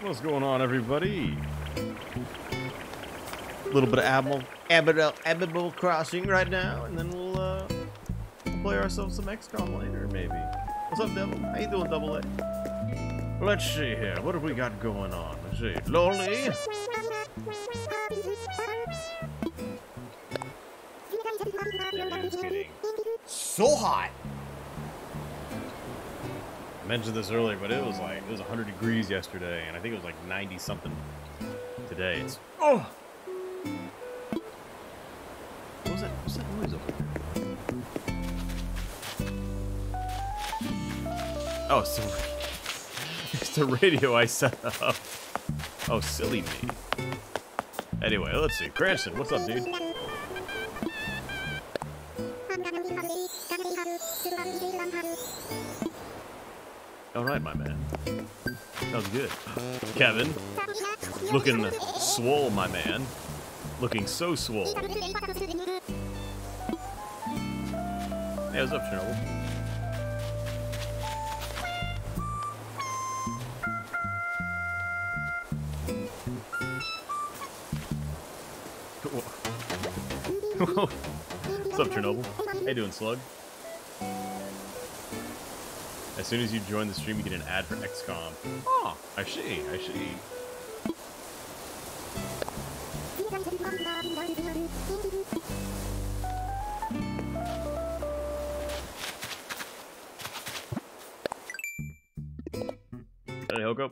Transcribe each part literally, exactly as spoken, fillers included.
What's going on, everybody? A little bit of Animal, Animal, Animal Crossing right now, and then we'll, uh, we'll play ourselves some X COM later, maybe. What's up, Devil? How you doing, Double A? Let's see here. What have we got going on? Let's see. Lonely. So hot. I mentioned this earlier, but it was like it was one hundred degrees yesterday, and I think it was like ninety something today. It's oh. What was that? What was that noise over there? Oh, it's the, it's the radio I set up. Oh, silly me. Anyway, let's see. Cranston, what's up, dude? All right, my man. Sounds good. Kevin, looking swole, my man. Looking so swole. Hey, what's up, Chernobyl? What's up, Chernobyl? How you doing, Slug? As soon as you join the stream, you get an ad for X COM. Oh, I see, I see. Hey, Hoko.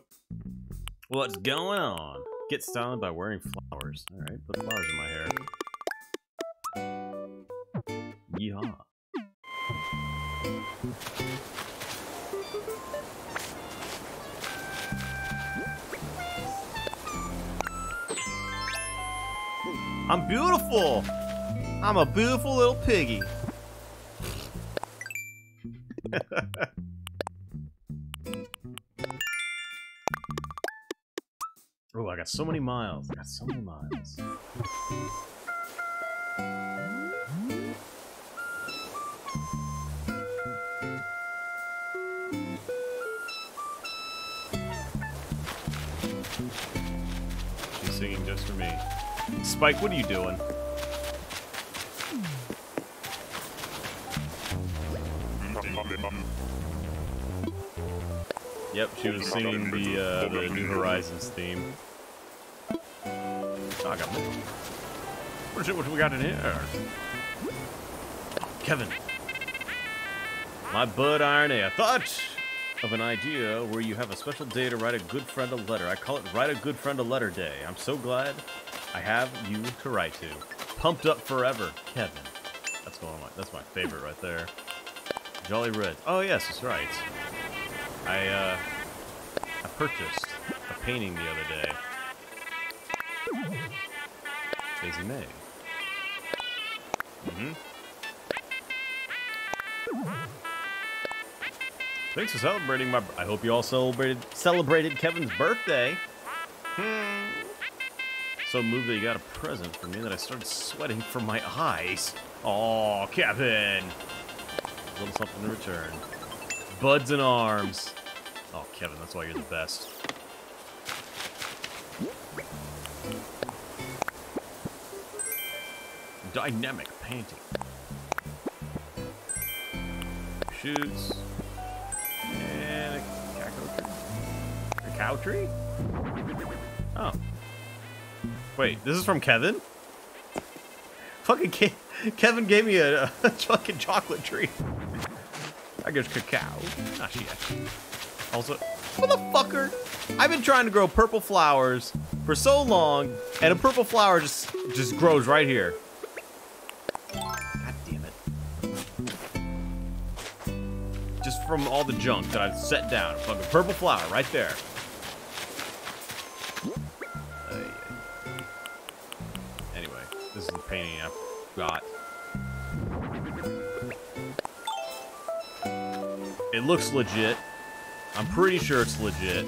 What's going on? Get styled by wearing flowers. All right, put flowers in my hair. Yeehaw. I'm beautiful! I'm a beautiful little piggy. Oh, I got so many miles. I got so many miles. She's singing just for me. Spike, what are you doing? Yep, she was singing the, uh, the New Horizons theme. Oh, I got more. What is it? What we got in here? Oh, Kevin. My bud irony. I thought of an idea where you have a special day to write a good friend a letter. I call it Write a Good Friend a Letter Day. I'm so glad I have you to write to. Pumped up forever, Kevin. That's one of my, that's my favorite right there. Jolly Redd. Oh yes, that's right. I uh, I purchased a painting the other day. Daisy Mae. Mm-hmm. Thanks for celebrating my. I hope you all celebrated celebrated Kevin's birthday. Hmm. So moved that you got a present for me that I started sweating from my eyes. Aw, Kevin! A little something in return. Buds and arms. Oh, Kevin, that's why you're the best. Dynamic painting. Shoots. And a cacao tree. A cow tree? Oh. Wait, this is from Kevin? Fucking Ke Kevin gave me a, a fucking chocolate treat. I guess cacao. Ah, shit. Also, motherfucker, I've been trying to grow purple flowers for so long, and a purple flower just just grows right here. God damn it! Just from all the junk that I've set down, a fucking purple flower right there. This is the painting I've got. It looks legit. I'm pretty sure it's legit.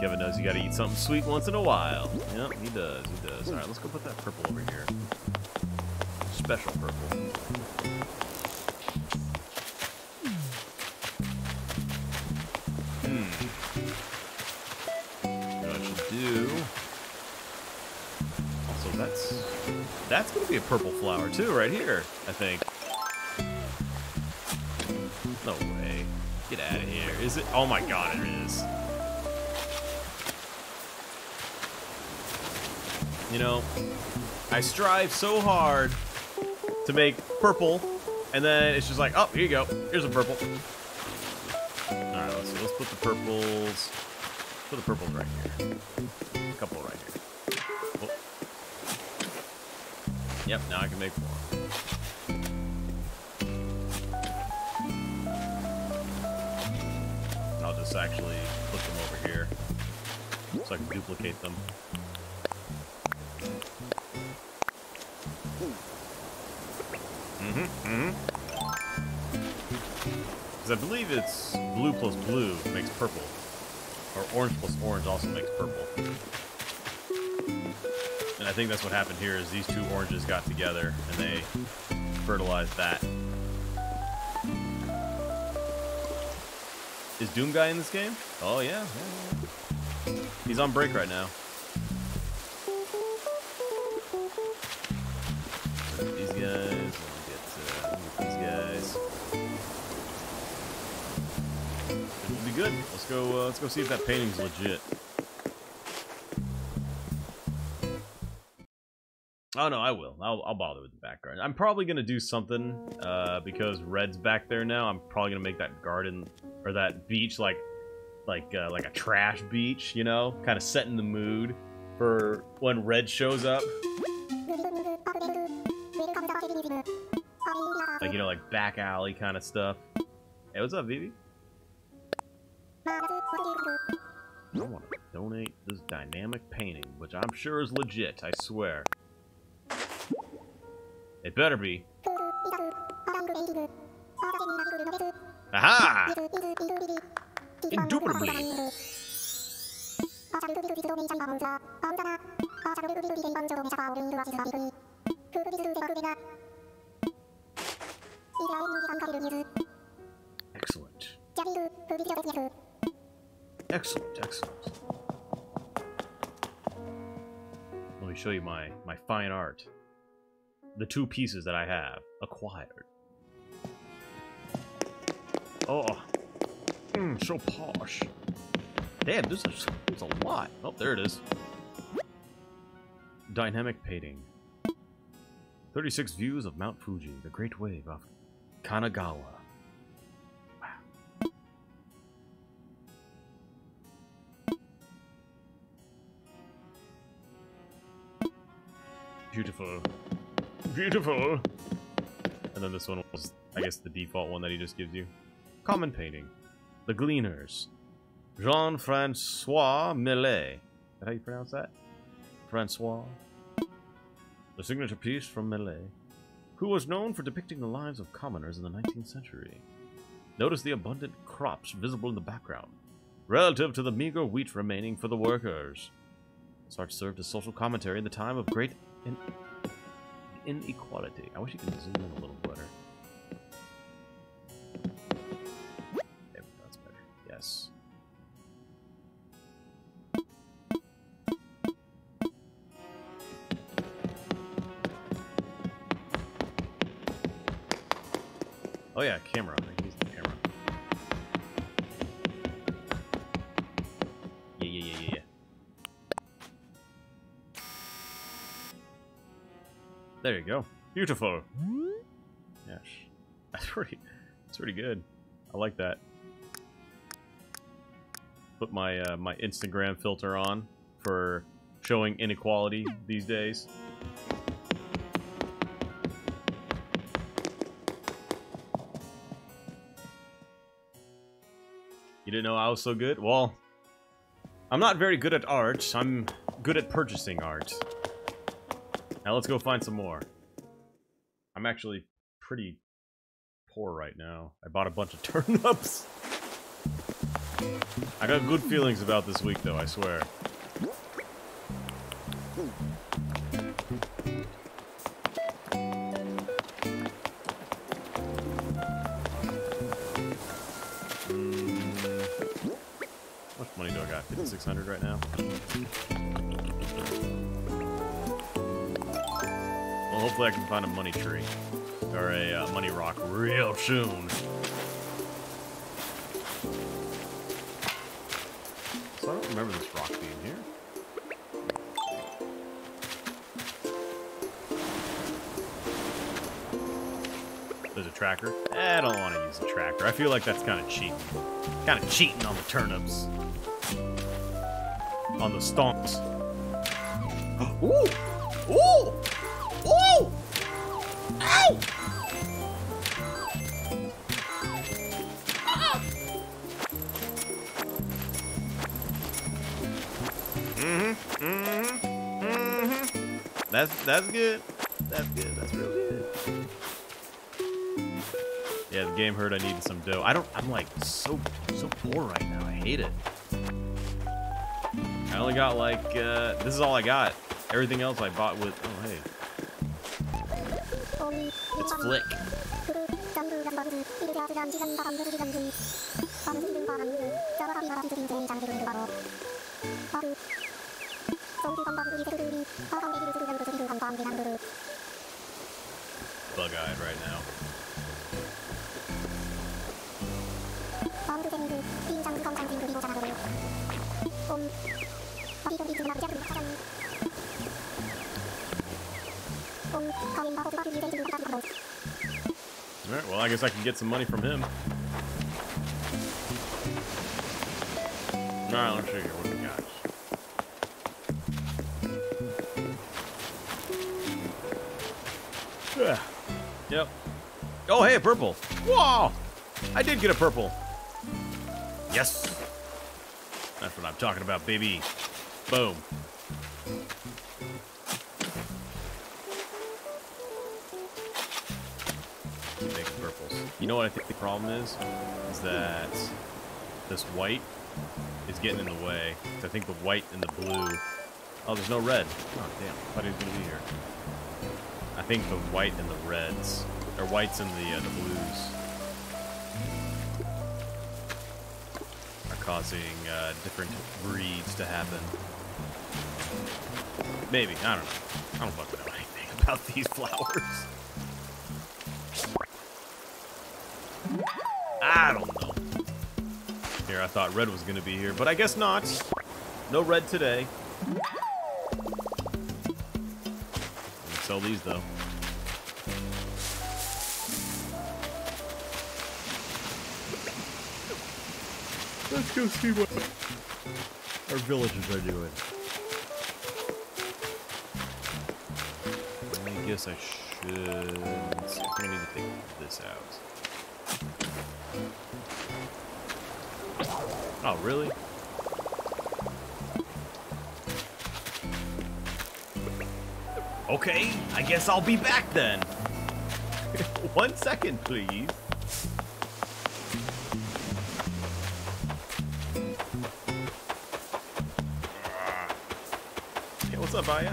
Kevin knows knows you gotta eat something sweet once in a while. Yep, he does, he does. Alright, let's go put that purple over here. Special purple. Hmm. What I should do... Also, that's... That's gonna be a purple flower, too, right here, I think. No way. Get out of here. Is it? Oh my god, it is. You know, I strive so hard to make purple, and then it's just like, oh, here you go. Here's a purple. Alright, let's see. Let's put the purples. Put the purples right here. A couple right here. Oh. Yep, now I can make more. I'll just actually put them over here so I can duplicate them. Mm-hmm, mm-hmm. Because I believe it's blue plus blue makes purple. Or orange plus orange also makes purple. And I think that's what happened here is these two oranges got together and they fertilized that. Is Doom Guy in this game? Oh, yeah. yeah. He's on break right now. These guys. Get, uh, these guys. It will be good. Let's go. Uh, let's go see if that painting's legit. Oh no, I will. I'll, I'll bother with the background. I'm probably gonna do something uh, because Red's back there now. I'm probably gonna make that garden or that beach like, like, uh, like a trash beach. You know, kind of setting the mood for when Red shows up. Like you know, like back alley kind of stuff. Hey, what's up, Vivi? I want to donate this dynamic painting, which I'm sure is legit. I swear. It better be. Aha! Indubitably. Excellent. Excellent, excellent. Let me show you my, my fine art. The two pieces that I have acquired. Oh, mm, so posh. Damn, this is, this is a lot. Oh, there it is. Dynamic painting. thirty-six views of Mount Fuji, the great wave of Kanagawa. Wow. Beautiful. Beautiful. And then this one was, I guess, the default one that he just gives you. Common painting. The Gleaners. Jean-Francois Millet. Is that how you pronounce that? Francois. The signature piece from Millet, who was known for depicting the lives of commoners in the nineteenth century. Notice the abundant crops visible in the background, relative to the meager wheat remaining for the workers. This art served as social commentary in the time of great in inequality. I wish you could zoom in a little better. There we go, that's better. Yes. Oh yeah, camera. I can use the camera. Yeah, yeah, yeah, yeah, yeah. There you go. Beautiful. Yes. That's pretty that's pretty good. I like that. Put my uh, my Instagram filter on for showing inequality these days. You didn't know I was so good? Well, I'm not very good at art. I'm good at purchasing art. Now let's go find some more. I'm actually pretty poor right now. I bought a bunch of turnips. I got good feelings about this week, though, I swear. six hundred right now. Well, hopefully I can find a money tree. Or a uh, money rock real soon. So I don't remember this rock being here. There's a tracker. I don't want to use the tracker. I feel like that's kind of cheating. Kind of cheating on the turnips. On the stonks. Ooh! Ooh! Ooh! Ow! Ah! Mm-hmm. Mm-hmm. Mm-hmm. That's that's good. That's good. That's real good. Yeah, the game heard I needed some dough. I don't I'm like so so poor right now. I hate it. I only got like, uh, this is all I got. Everything else I bought with, oh hey. It's Flick. Bug-eyed right now. Alright, well, I guess I can get some money from him. Alright, let's figure what we got. Yeah. Yep. Oh, hey, a purple! Whoa! I did get a purple! Yes! That's what I'm talking about, baby. Boom. You know what I think the problem is? Is that this white is getting in the way. I think the white and the blue... Oh, there's no red. Oh, damn. I thought he was going to be here. I think the white and the reds... Or whites and the, uh, the blues... are causing uh, different breeds to happen. Maybe. I don't know. I don't fucking know anything about these flowers. I don't know. Here, I thought red was gonna be here, but I guess not. No red today. Let me sell these though. Let's go see what our villagers are doing. I guess I should. I need to take this out. Oh, really? Okay, I guess I'll be back then. One second, please. Hey, what's up, Aya?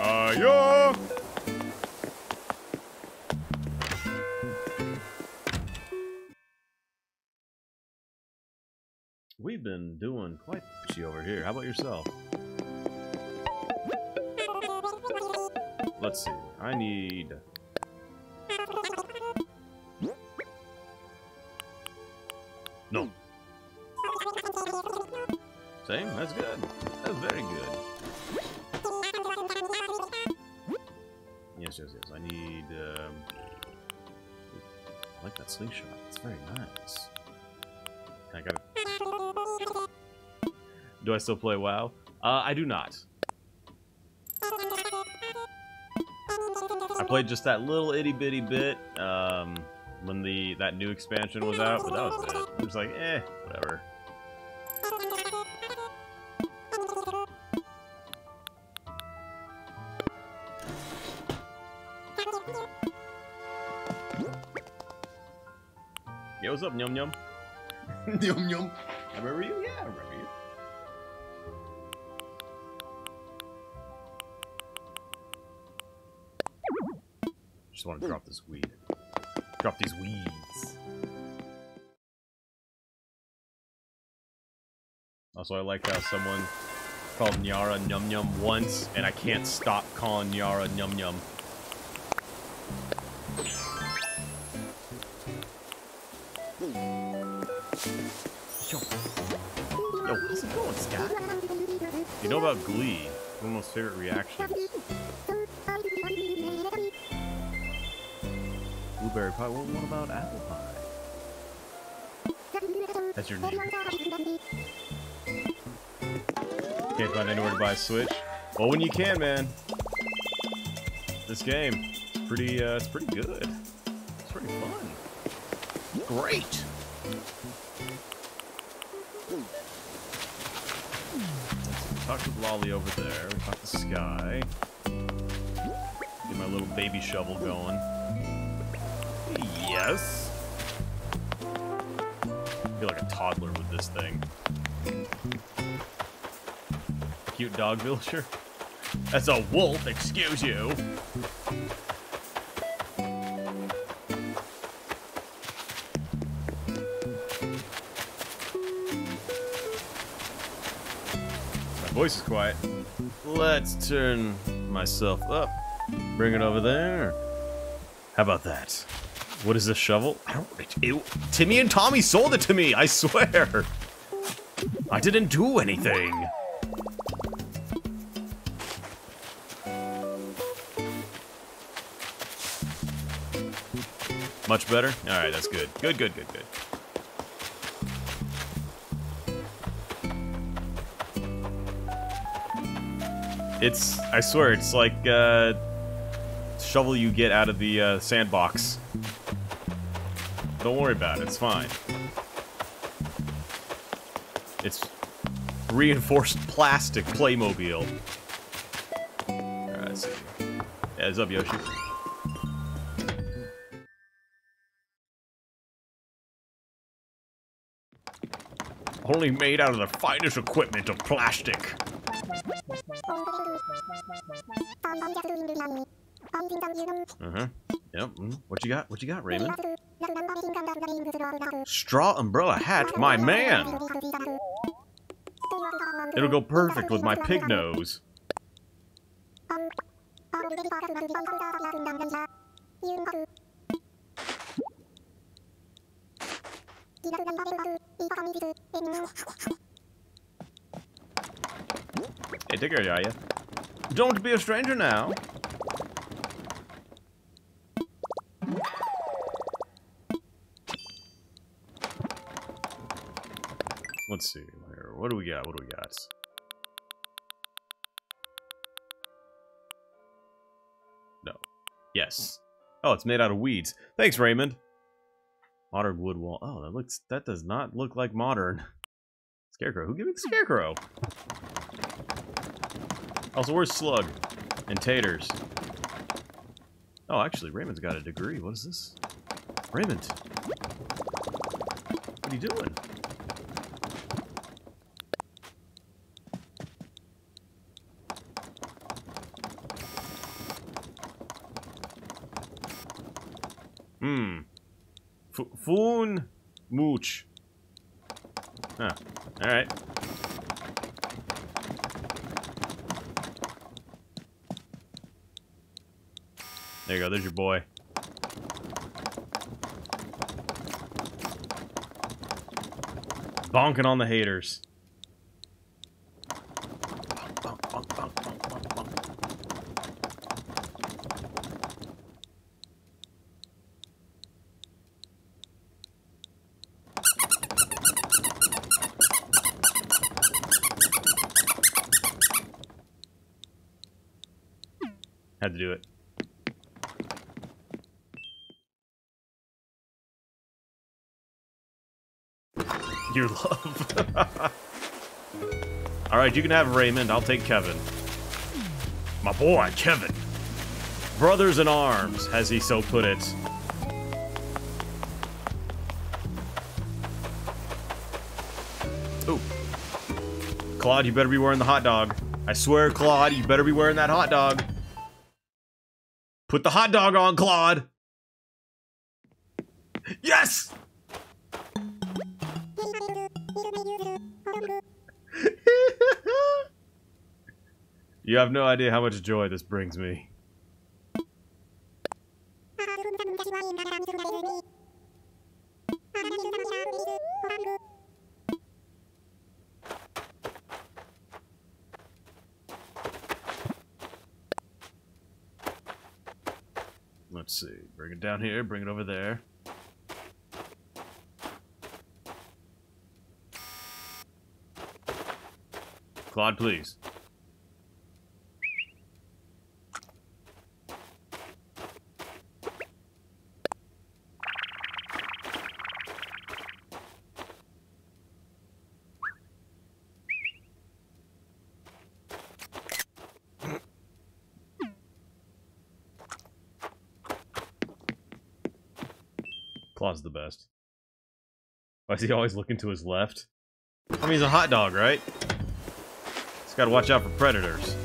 Aya! We've been doing quite pushy over here. How about yourself? Let's see. I need... No. Same? That's good. That's very good. Yes, yes, yes. I need... Um... I like that slingshot. It's very nice. I gotta... Do I still play WoW? Uh, I do not. I played just that little itty bitty bit um, when the that new expansion was out, but that was it. I was like, eh, whatever. Yo, what's up, Nyum Nyum? Nyum Nyum. I remember you? Yeah, I remember you. Just want to drop this weed. Drop these weeds. Also, I like how someone called Nyara Nyum Nyum once, and I can't stop calling Nyara Nyum Nyum. Yo, yo, how's it going, Scott? You know about Glee? One of my favorite reactions. Blueberry pie. Well, what about apple pie? That's your name. Can't find anywhere to buy a Switch. Well, when you can, man. This game, it's pretty. Uh, it's pretty good. It's pretty fun. Great. Let's talk to Lolly over there. We talk to Sky. Get my little baby shovel going. Yes. I feel like a toddler with this thing. Cute dog villager. That's a wolf, excuse you. My voice is quiet. Let's turn myself up. Bring it over there. How about that? What is this shovel? I don't, it, it, Timmy and Tommy sold it to me, I swear! I didn't do anything! Much better? Alright, that's good. Good, good, good, good. It's, I swear, it's like, uh... shovel you get out of the, uh, sandbox. Don't worry about it, it's fine. It's reinforced plastic Playmobil. Alright, let's see. Yeah, what's up, Yoshi? Only made out of the finest equipment of plastic. Uh-huh. Yep. What you got? What you got, Raymond? Straw umbrella hat, my man! It'll go perfect with my pig nose. Hey, Digger, are ya? Don't be a stranger now. Let's see. What do we got? What do we got? No. Yes. Oh, it's made out of weeds. Thanks, Raymond. Modern wood wall. Oh, that looks. That does not look like modern. Scarecrow. Who gave me the scarecrow? Also, where's Slug and Taters? Oh, actually, Raymond's got a degree. What is this? Raymond. What are you doing? Hmm. Foon mooch. Huh. Alright. There you go, there's your boy. Bonking on the haters. Bonk, bonk, bonk, bonk, bonk, bonk. Had to do it. Your love. Alright, you can have Raymond. I'll take Kevin. My boy, Kevin. Brothers in arms, as he so put it. Claude, you better be wearing the hot dog. I swear, Claude, you better be wearing that hot dog. Put the hot dog on, Claude. Yes! You have no idea how much joy this brings me. Let's see. Bring it down here, bring it over there. Claude, please. Claude's the best. Why is he always looking to his left? I mean, he's a hot dog, right? Gotta watch out for predators.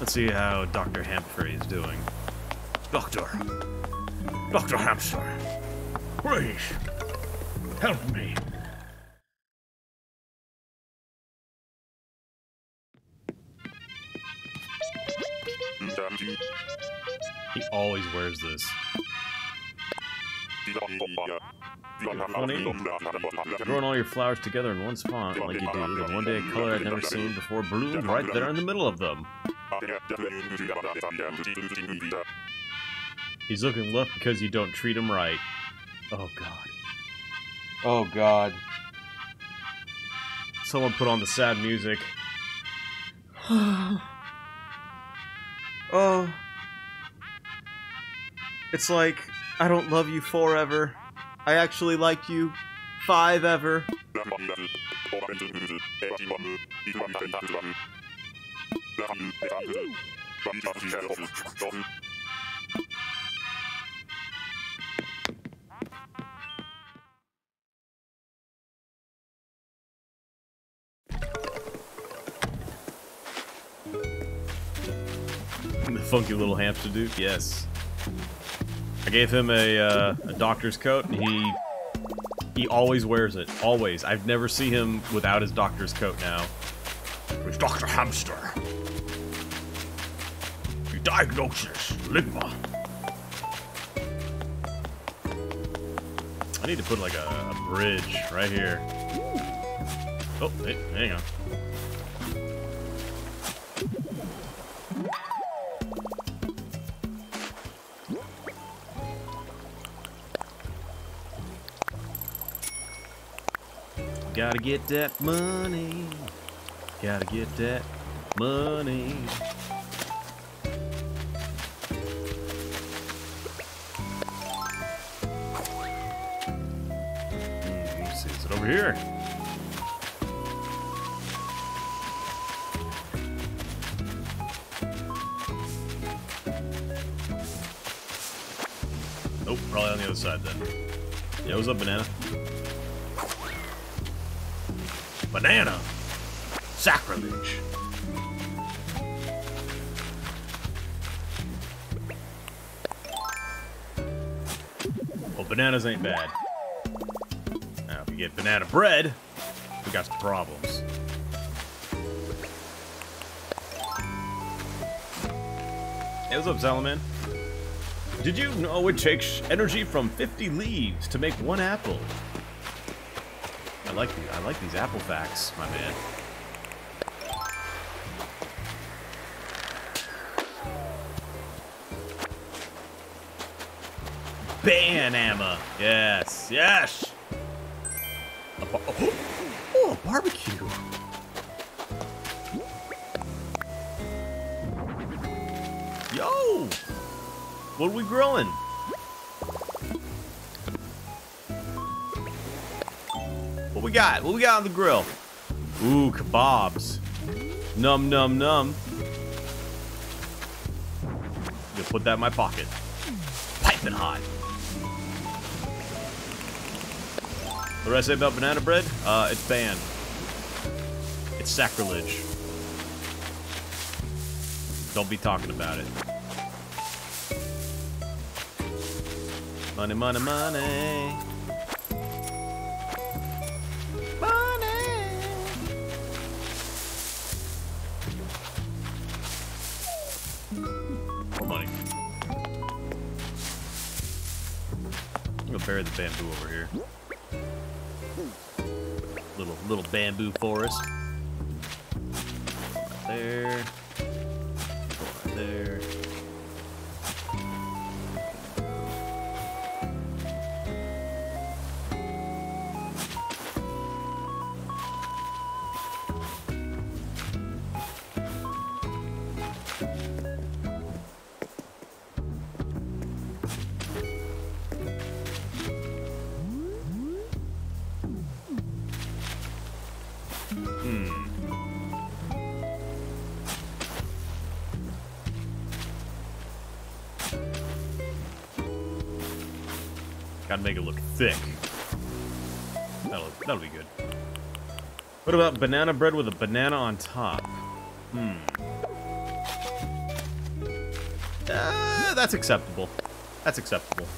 Let's see how Doctor Hamfrey is doing. Doctor. Doctor Hamster. Please. Help me. He always wears this. Funny. Growing all your flowers together in one spot, like you do, on one day a color I'd never seen before bloomed right there in the middle of them. He's looking left because you don't treat him right. Oh god. Oh god. Someone put on the sad music. Oh. It's like, I don't love you forever. I actually like you five ever. The funky little hamster dude, yes. I gave him a, uh, a doctor's coat, and he he always wears it. Always. I've never seen him without his doctor's coat now. It's Doctor Hamster. He diagnoses ligma. I need to put, like, a, a bridge right here. Oh, hey, hang on. Gotta get that money. Gotta get that money. Mm, let's see, is it over here? Nope, probably on the other side then. Yeah, what's up, banana? Banana! Sacrilege! Well, bananas ain't bad. Now, if you get banana bread, we got some problems. Hey, what's up, Salaman? Did you know it takes energy from fifty leaves to make one apple? I like these, I like these apple facts, my man. Banana, yes, yes. A bar oh, oh, a barbecue. Yo, what are we grilling? What we got? What we got on the grill? Ooh, kebabs. Num, num, num. Just put that in my pocket. Piping hot. What did I say about banana bread? Uh, it's banned. It's sacrilege. Don't be talking about it. Money, money, money. Bury the bamboo over here. Little little bamboo forest. Right there. Right there. Make it look thick. That'll, that'll be good. What about banana bread with a banana on top? Hmm. Uh, that's acceptable. That's acceptable.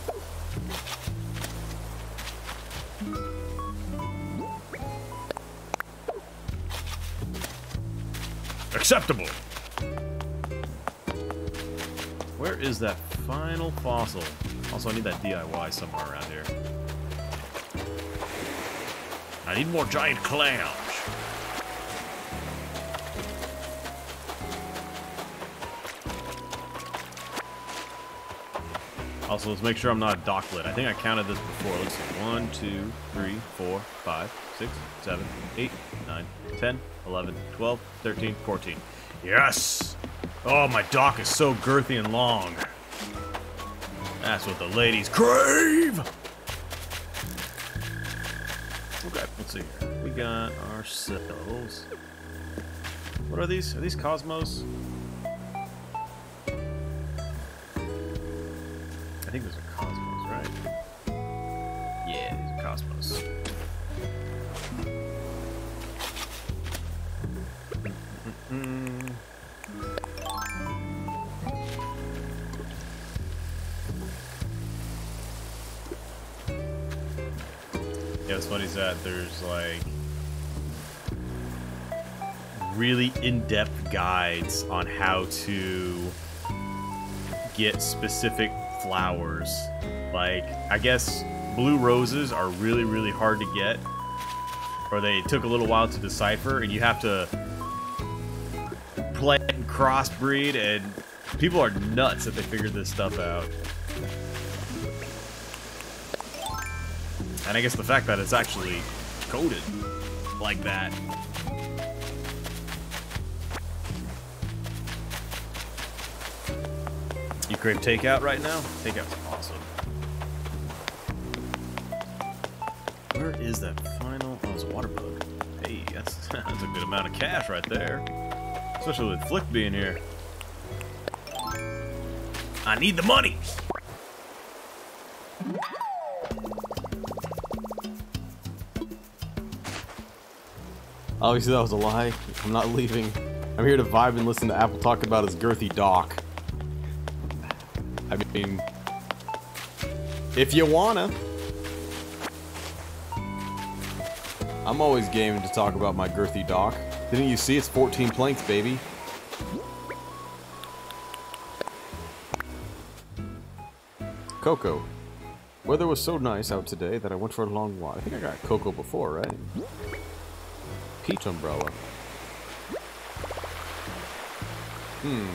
Acceptable! Where is that final fossil? Also, I need that D I Y somewhere around here. I need more giant clams. Also, let's make sure I'm not a docklet. I think I counted this before. Let's see. One, two, three, four, five, six, seven, eight, nine, ten, eleven, twelve, thirteen, fourteen. Yes! Oh, my dock is so girthy and long. That's what the ladies crave! Okay, let's see here. We got ourselves... What are these? Are these Cosmos? I think those are Cosmos, right? Yeah, these are Cosmos. Mm-mm. Yeah, what's funny is that there's like really in-depth guides on how to get specific flowers. Like, I guess blue roses are really, really hard to get, or they took a little while to decipher, and you have to play and crossbreed, and people are nuts that they figured this stuff out. And I guess the fact that it's actually coded like that. You crave takeout right now? Takeout's awesome. Where is that final? Oh, it's a water bug. Hey, that's, that's a good amount of cash right there. Especially with Flick being here. I need the money! Obviously that was a lie. I'm not leaving. I'm here to vibe and listen to Apple talk about his girthy dock. I mean... If you wanna. I'm always game to talk about my girthy dock. Didn't you see? It's fourteen planks, baby. Cocoa. Weather was so nice out today that I went for a long walk. I think I got cocoa before, right? Peach umbrella. Hmm.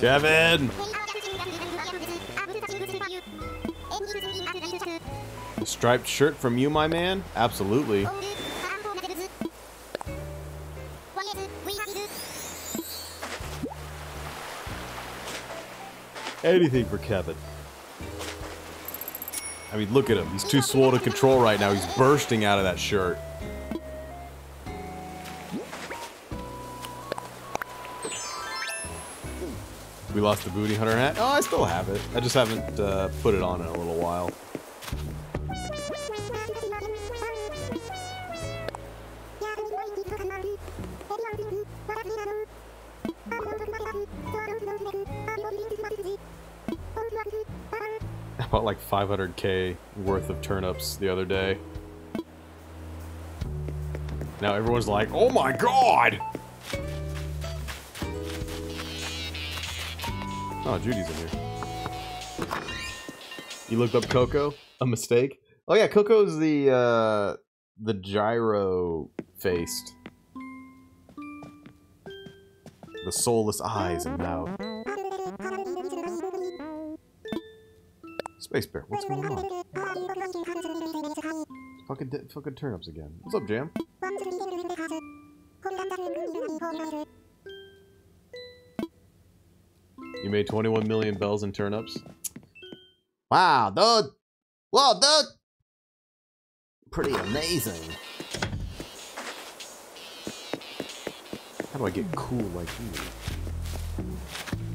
Kevin! Striped shirt from you, my man? Absolutely. Anything for Kevin. I mean, look at him. He's too slow to control right now. He's bursting out of that shirt. We lost the booty hunter hat. Oh, I still have it. I just haven't uh, put it on in a little while. I bought like five hundred K worth of turnips the other day. Now everyone's like, oh my god! Oh, Judy's in here. You looked up Coco? A mistake? Oh yeah, Coco's the, uh, the gyro-faced. The soulless eyes and mouth. Space Bear, what's going on? Fucking, fucking turnips again. What's up, Jam? You made twenty-one million bells and turnips. Wow, dude! Whoa, dude! Pretty amazing. How do I get cool like you?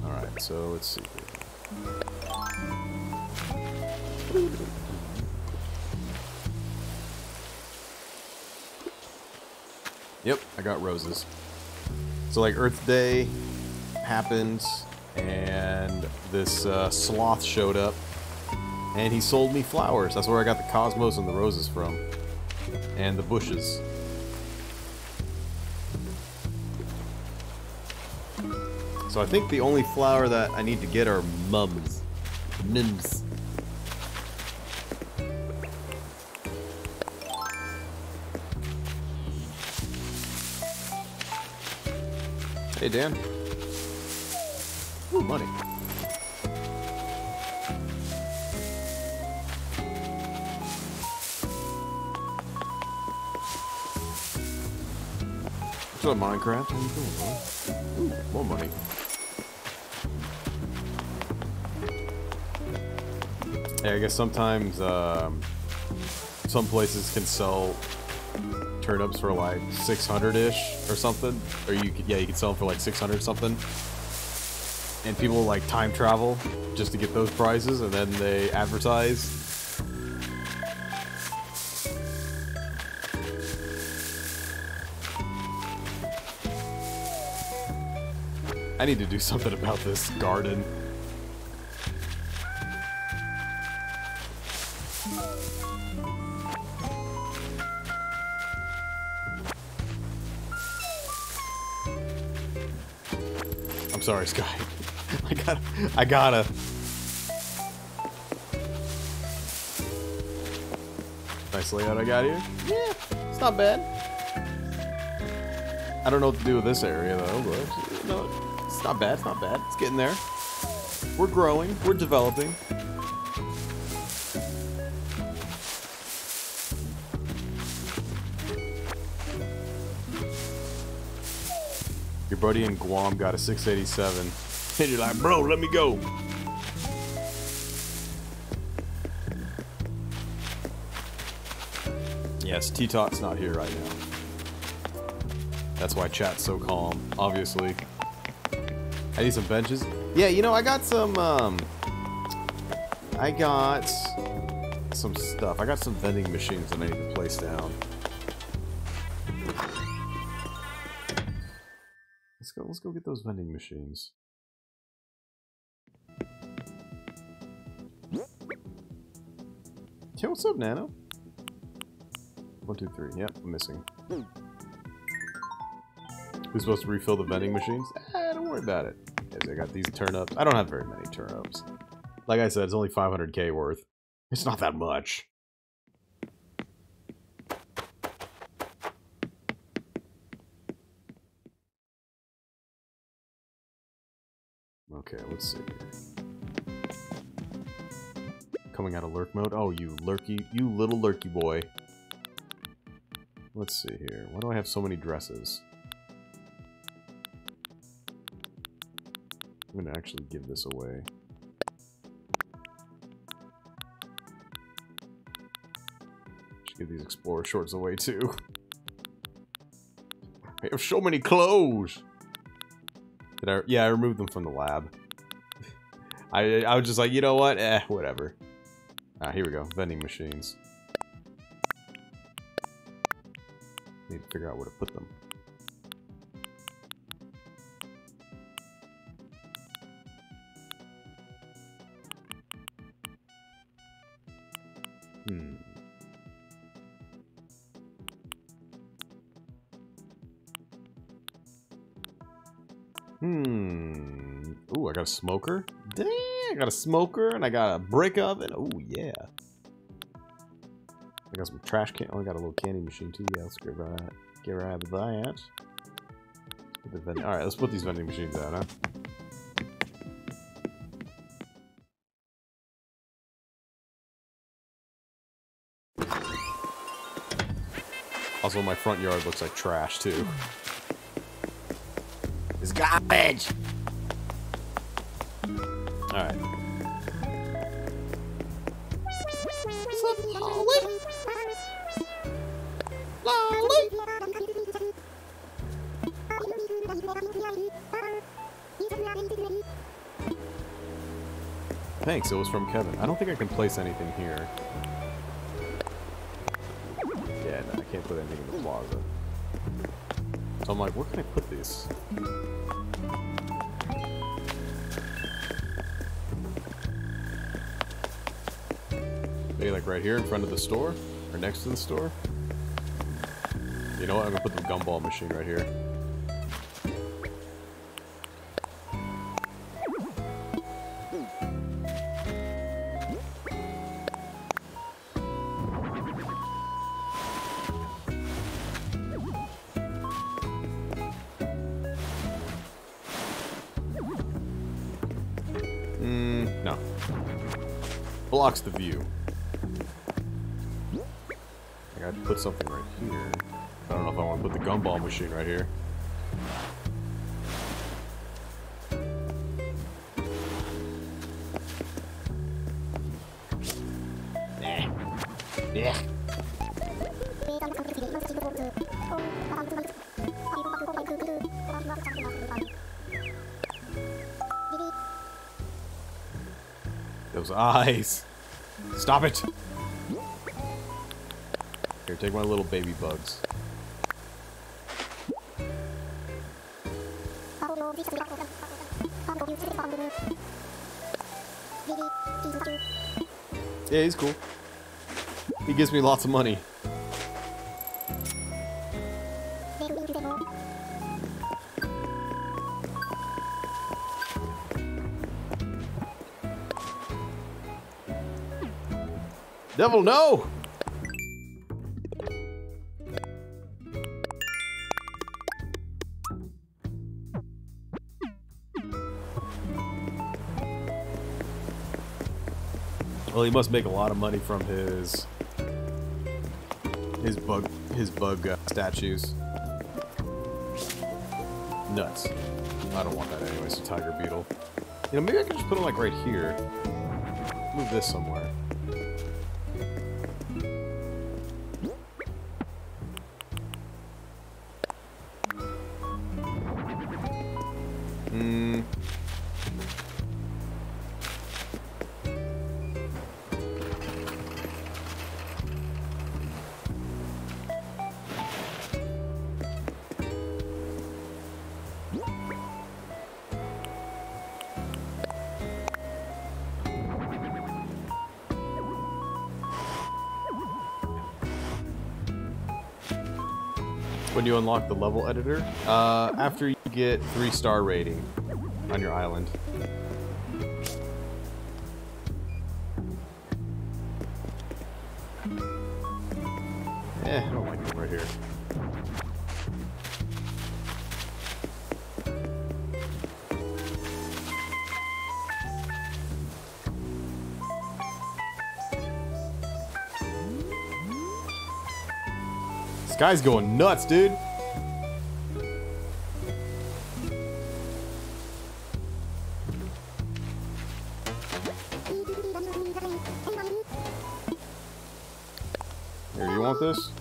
Alright, so let's see. Yep, I got roses. So like Earth Day happened, and this uh, sloth showed up, and he sold me flowers. That's where I got the cosmos and the roses from, and the bushes. So I think the only flower that I need to get are mums. Mims. Hey, Dan. Ooh, money. What's up, Minecraft? How you doing, bro? Ooh, more money. Hey, I guess sometimes um, some places can sell turnips for like six hundred-ish or something. Or you could, yeah, you could sell them for like six hundred something. And people like time travel just to get those prizes, and then they advertise. I need to do something about this garden. I'm sorry, Sky. I gotta, I gotta. Nice layout I got here. Yeah, it's not bad. I don't know what to do with this area though, but no, it's not bad, it's not bad. It's getting there. We're growing, we're developing. Your buddy in Guam got a six eighty-seven. And you're like, bro, let me go. Yes, T-Tot's not here right now. That's why chat's so calm, obviously. I need some benches. Yeah, you know, I got some, um... I got some stuff. I got some vending machines that I need to place down. Let's go, let's go get those vending machines. Hey, what's up, Nano? One, two, three. Yep, I'm missing. Who's supposed to refill the vending machines? Eh, don't worry about it. Yes, I got these turnips. I don't have very many turnips. Like I said, it's only five hundred K worth. It's not that much. Okay, let's see. Coming out of lurk mode. Oh, you lurky, you little lurky boy. Let's see here. Why do I have so many dresses? I'm gonna actually give this away. should give these explorer shorts away too. I have so many clothes. Did I? Yeah, I removed them from the lab. I I was just like, you know what? Eh, whatever. Ah, here we go. Vending machines. Need to figure out where to put them. Hmm. Hmm. Ooh, I got a smoker. Dang, I got a smoker and I got a brick oven. Oh yeah. I got some trash can. Oh, I got a little candy machine too. Yeah, let's grab that. Get right out of that. All right, let's put these vending machines out, huh? Also, my front yard looks like trash too. It's garbage. All right. Some lolly. Lolly. Thanks. It was from Kevin. I don't think I can place anything here. Yeah, no, I can't put anything in the plaza. So I'm like, where can I put these? Maybe like right here in front of the store? Or next to the store? You know what? I'm gonna put the gumball machine right here. Mm, no. Blocks the view. I gotta put something right here. I don't know if I want to put the gumball machine right here. Eh. Yeah. Those eyes. Stop it. Here, take my little baby bugs. Yeah, he's cool. He gives me lots of money. Devil, no! Well, he must make a lot of money from his his bug his bug uh, statues. Nuts. I don't want that anyway. So tiger beetle. You know, maybe I can just put him like right here. Move this somewhere. Hmm. When you unlock the level editor, uh, after you get three-star rating on your island. Eh, I don't like them right here. This guy's going nuts, dude. want this?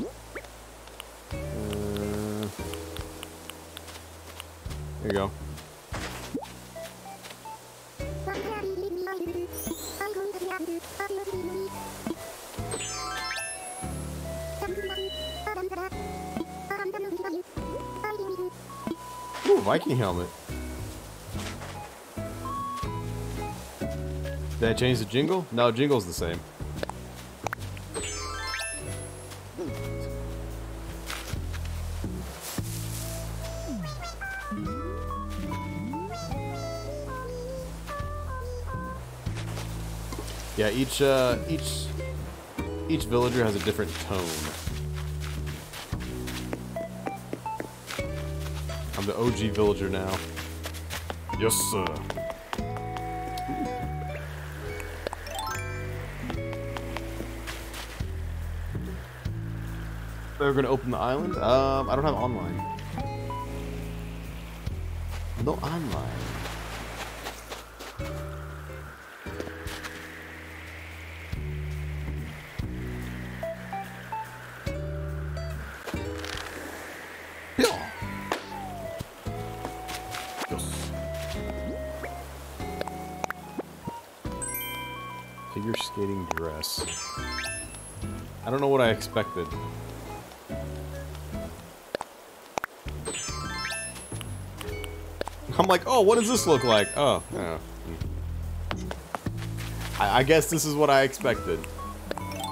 Uh, there you go. Ooh, Viking helmet. Did I change the jingle? No, jingle's the same. Yeah, each uh, each each villager has a different tone. I'm the O G villager now. Yes, sir. We're gonna open the island. Um, I don't have online. No online. Figure skating dress. I don't know what I expected. I'm like, oh, what does this look like? Oh, yeah. I, I guess this is what I expected. I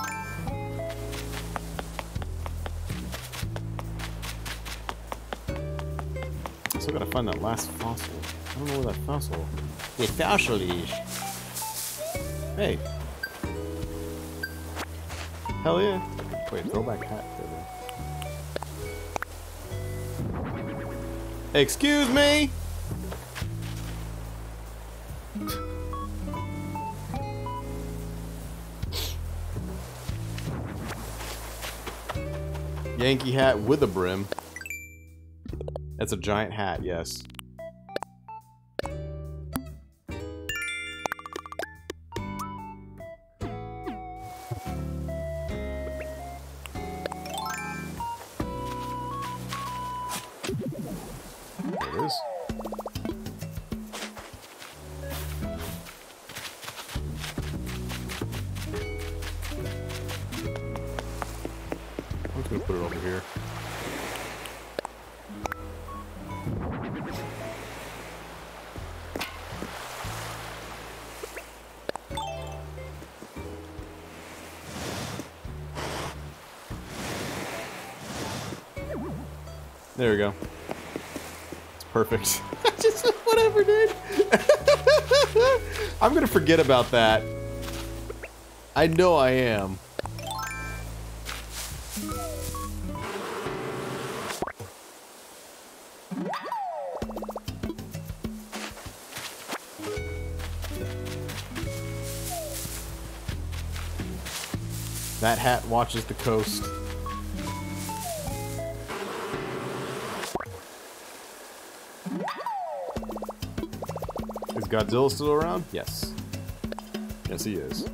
still gotta find that last fossil. I don't know where that fossil. The fossil is. Hey. Hell yeah. Wait, throwback hat. Excuse me. Yankee hat with a brim. That's a giant hat, yes. There it is. Put it over here. There we go. It's perfect. Just whatever, dude. I'm gonna forget about that. I know I am. That hat watches the coast. Is Godzilla still around? Yes. Yes, he is.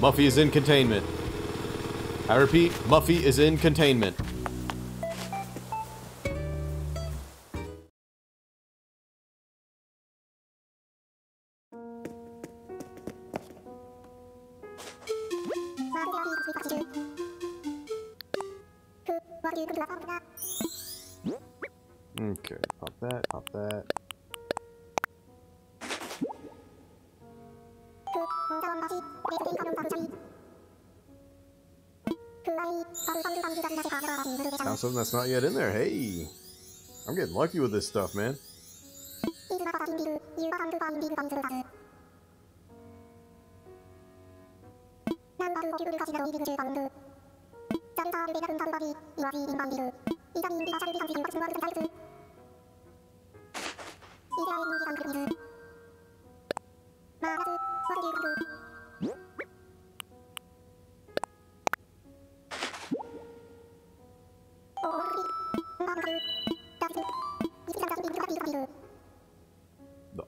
Muffy is in containment. I repeat, Muffy is in containment. Okay, pop that, pop that. Found something that's not yet in there. Hey, I'm getting lucky with this stuff, man.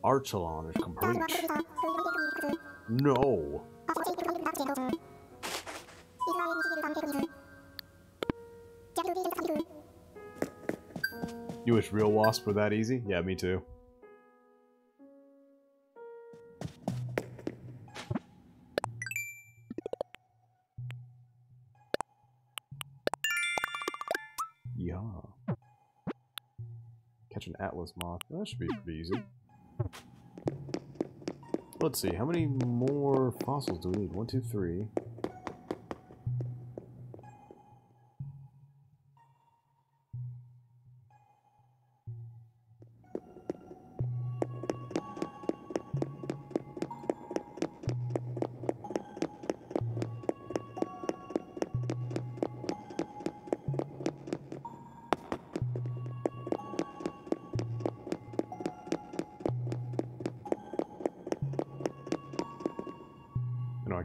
Archelon is complete. No. You wish real wasps were that easy? Yeah, me too. Yeah. Catch an atlas moth. That should be pretty easy. Let's see, how many more fossils do we need? One, two, three.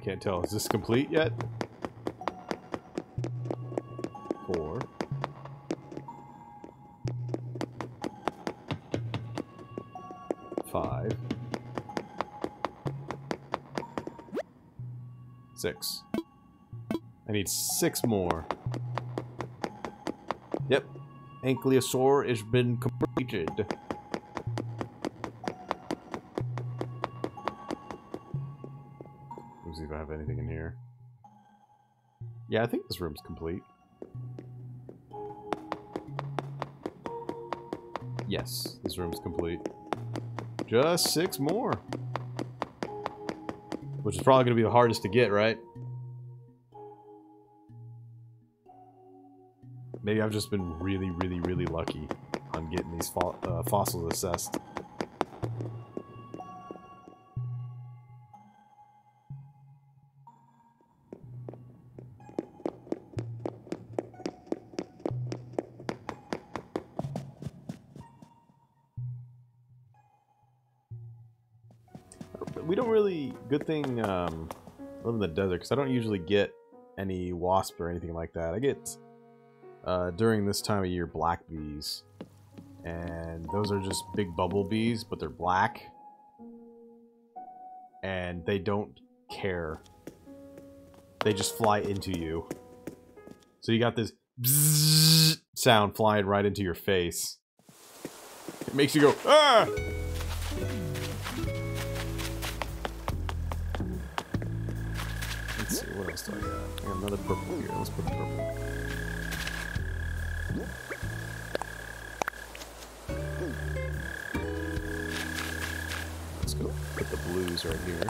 Can't tell. Is this complete yet? Four. Five. Six. I need six more. Yep. Ankylosaur has been completed. See if I have anything in here. Yeah, I think this room's complete. Yes, this room's complete. Just six more. Which is probably going to be the hardest to get, right? Maybe I've just been really, really, really lucky on getting these fo uh, fossils assessed. We don't really, good thing um, I live in the desert, because I don't usually get any wasps or anything like that. I get, uh, during this time of year, black bees. And those are just big bubble bees, but they're black. And they don't care. They just fly into you. So you got this bzzz sound flying right into your face. It makes you go, ah! I got another purple here. Let's put the purple. Let's go put the blues right here.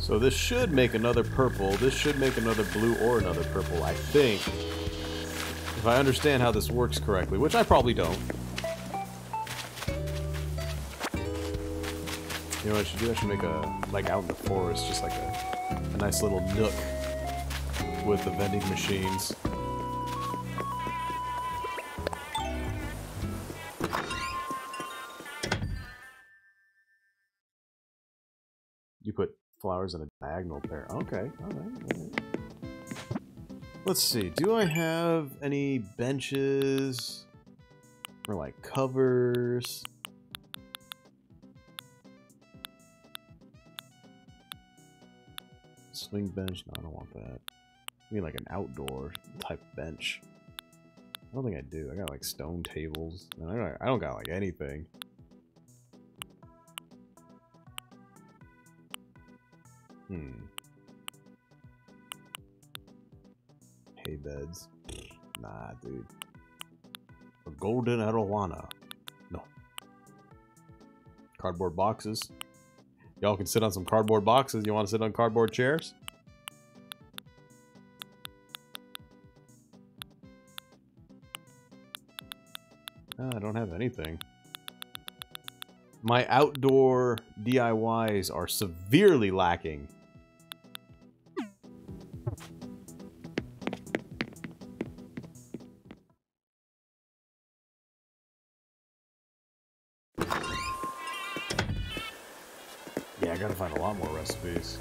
So this should make another purple, this should make another blue or another purple, I think. If I understand how this works correctly, which I probably don't. You know what I should do? I should make a, like out in the forest, just like a, a nice little nook with the vending machines. Flowers in a diagonal pair. Okay, all right, all right. Let's see. Do I have any benches or like covers? Swing bench? No, I don't want that. I mean, like an outdoor type bench. I don't think I do. I got like stone tables. I don't, I don't got like anything. Hmm. Hay beds. Nah, dude. A golden arowana. No. Cardboard boxes. Y'all can sit on some cardboard boxes. You want to sit on cardboard chairs? Ah, I don't have anything. My outdoor D I Ys are severely lacking. Yeah, I gotta find a lot more recipes.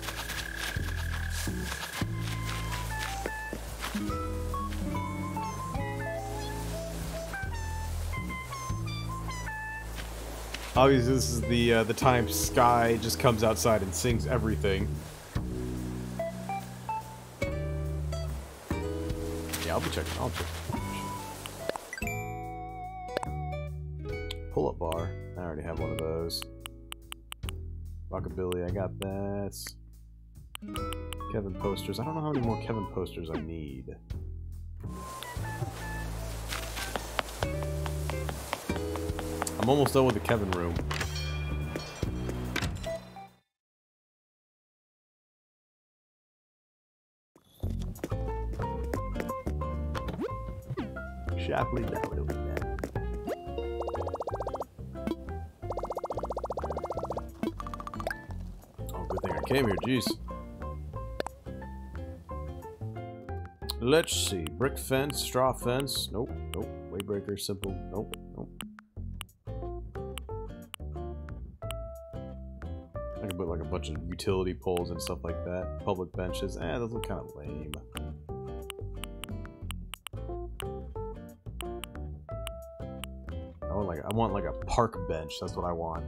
Obviously, this is the uh, the time Sky just comes outside and sings everything. Yeah, I'll be checking. I'll check. Pull up bar. I already have one of those. Rockabilly, I got that. Kevin posters. I don't know how many more Kevin posters I need. I'm almost done with the Kevin room. Shapley, that will be that. Oh, good thing I came here, jeez. Let's see. Brick fence, straw fence. Nope, nope. Waybreaker, simple. Nope, nope. Bunch of utility poles and stuff like that. Public benches. Eh, those look kind of lame. I want like I want like a park bench. That's what I want.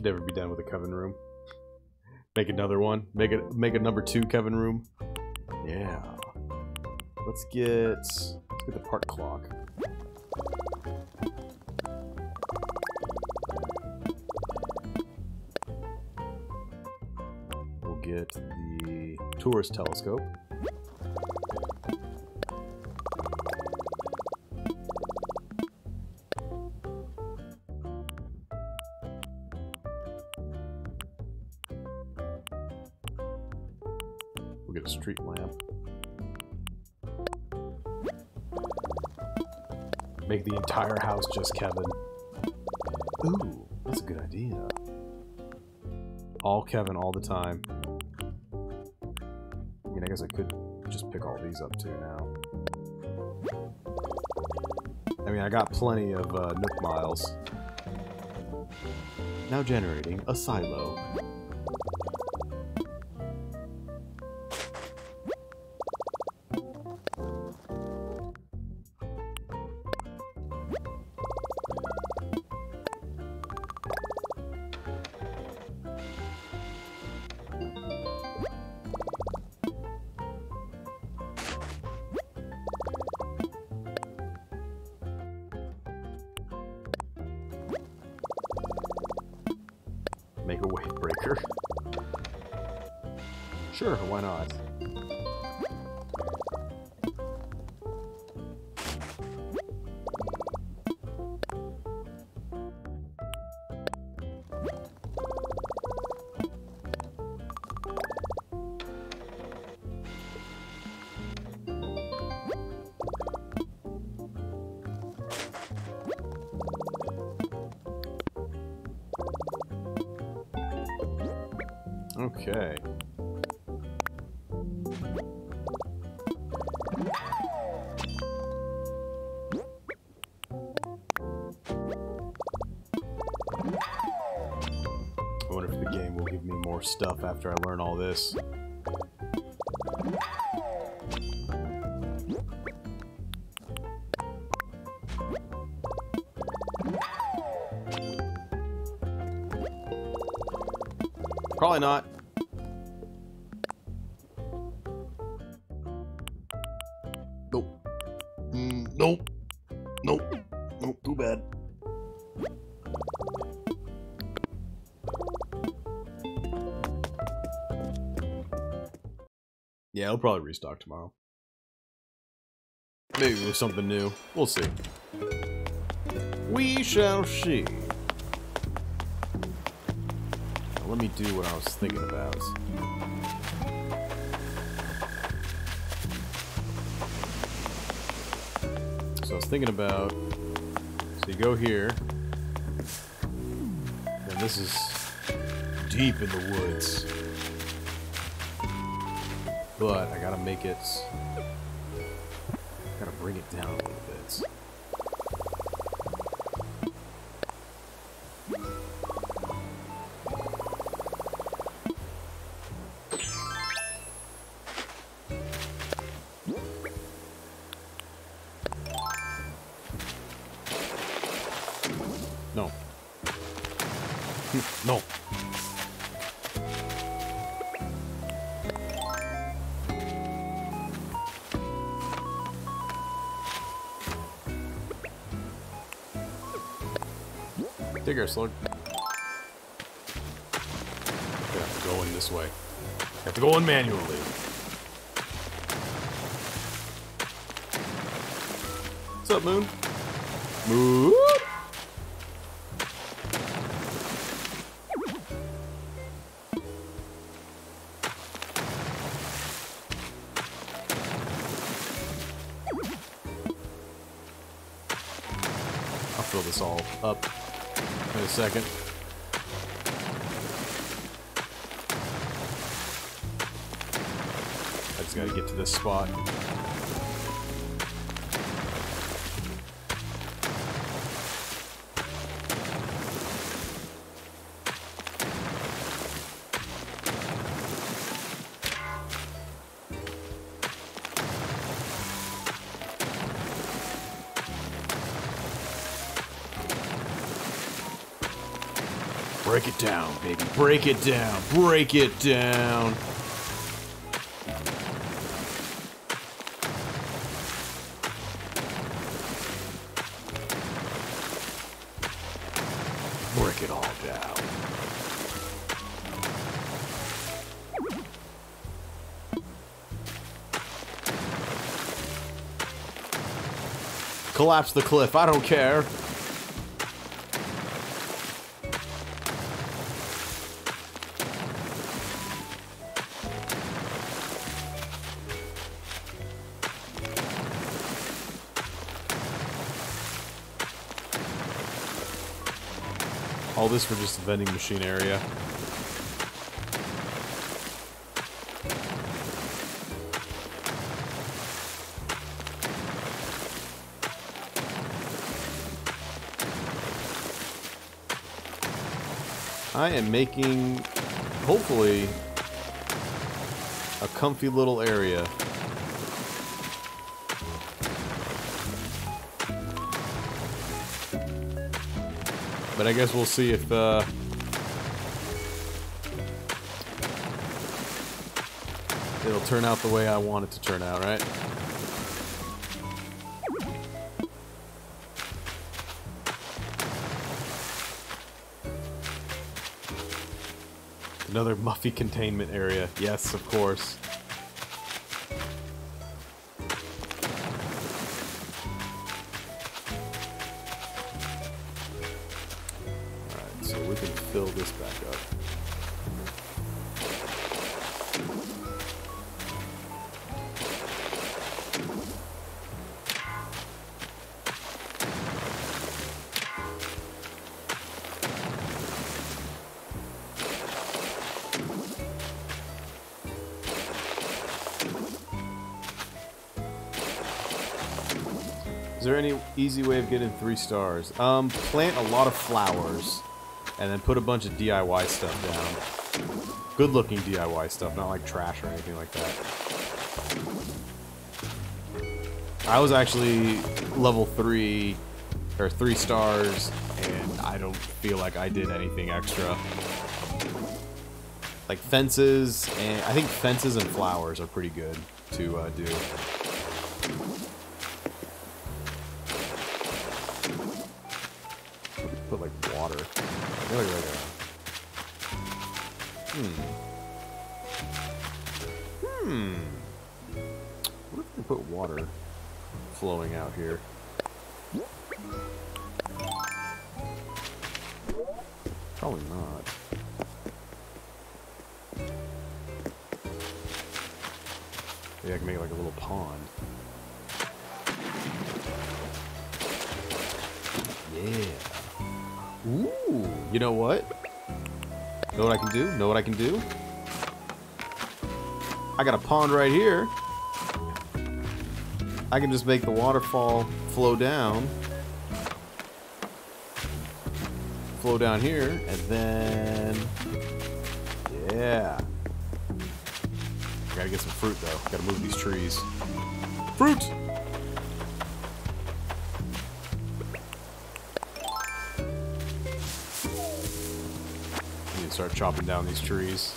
Never be done with a Kevin room. Make another one. Make it. Make a number two Kevin room. Yeah. Let's get. Let's get the park clock. We'll get the tourist telescope. Street lamp. Make the entire house just Kevin. Ooh, that's a good idea. All Kevin all the time. I mean, I guess I could just pick all these up too now. I mean, I got plenty of uh, Nook Miles. Now generating a silo. Sure, why not? Okay. Stuff after I learn all this. Probably not. Nope. Mm, nope. Nope. Nope. Too bad. Yeah, it'll probably restock tomorrow. Maybe with something new. We'll see. We shall see. Now, let me do what I was thinking about. So I was thinking about, so you go here, and this is deep in the woods, but I gotta make it, gotta bring it down a little bit. No. Digger, slug. I have to go in this way. I have to go in manually. What's up, Moon? Moon? This all up in a second. I just gotta get to this spot. Break it down, baby. Break it down. Break it down. Break it all down. Collapse the cliff. I don't care. All this for just the vending machine area. I am making, hopefully, a comfy little area. But I guess we'll see if, uh... it'll turn out the way I want it to turn out, right? Another Muffy containment area. Yes, of course. Fill this back up. Is there any easy way of getting three stars? Um, plant a lot of flowers. And then put a bunch of D I Y stuff down. Good-looking D I Y stuff, not like trash or anything like that. I was actually level three, or three stars, and I don't feel like I did anything extra. Like fences, and I think fences and flowers are pretty good to uh, do. Put like water. There we go. Hmm. Hmm. What if we put water flowing out here? Probably not. Maybe I can make like a little pond. Yeah. Ooh, you know what? Know what I can do? Know what I can do? I got a pond right here. I can just make the waterfall flow down. Flow down here, and then... yeah. I gotta get some fruit, though. Gotta move these trees. Fruit! I need to start chopping down these trees.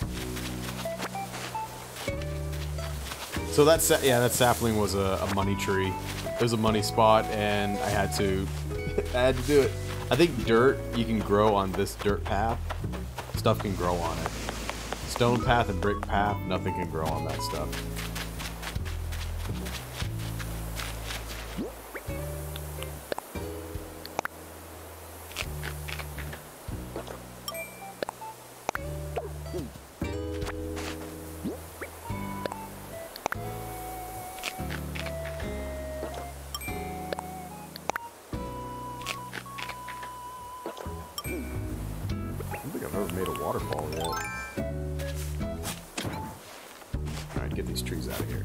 So that sa yeah, that sapling was a, a money tree. It was a money spot, and I had to, I had to do it. I think dirt you can grow on this dirt path. Stuff can grow on it. Stone path and brick path, nothing can grow on that stuff.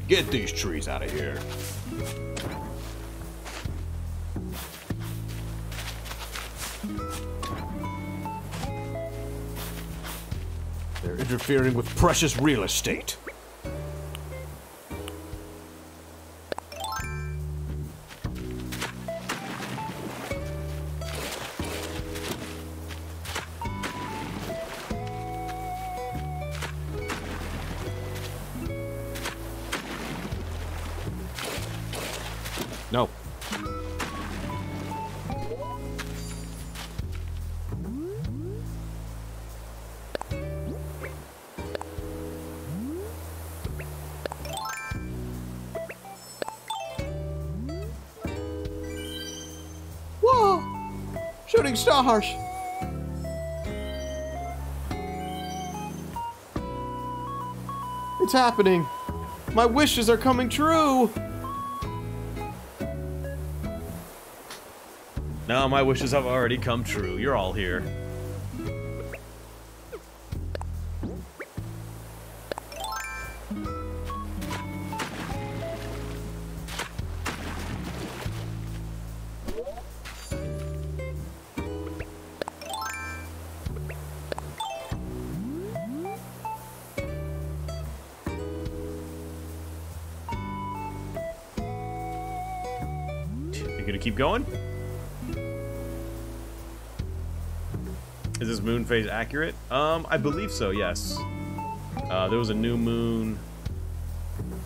Get these trees out of here. They're interfering with precious real estate. No. Whoa! Shooting stars! It's happening! My wishes are coming true! No, my wishes have already come true. You're all here. You gonna keep going? Is this moon phase accurate? Um, I believe so, yes. Uh, there was a new moon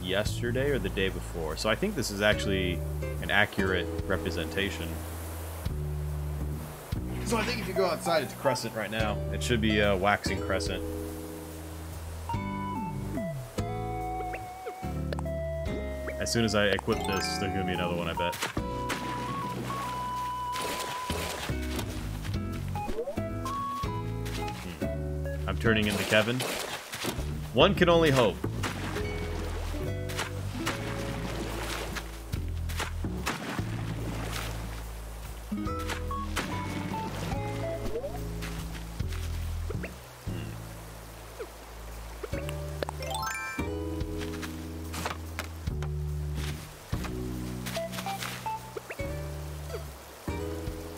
yesterday or the day before. So I think this is actually an accurate representation. So I think if you go outside, it's a crescent right now. It should be a waxing crescent. As soon as I equip this, there's gonna be another one, I bet. Turning into Kevin. One can only hope.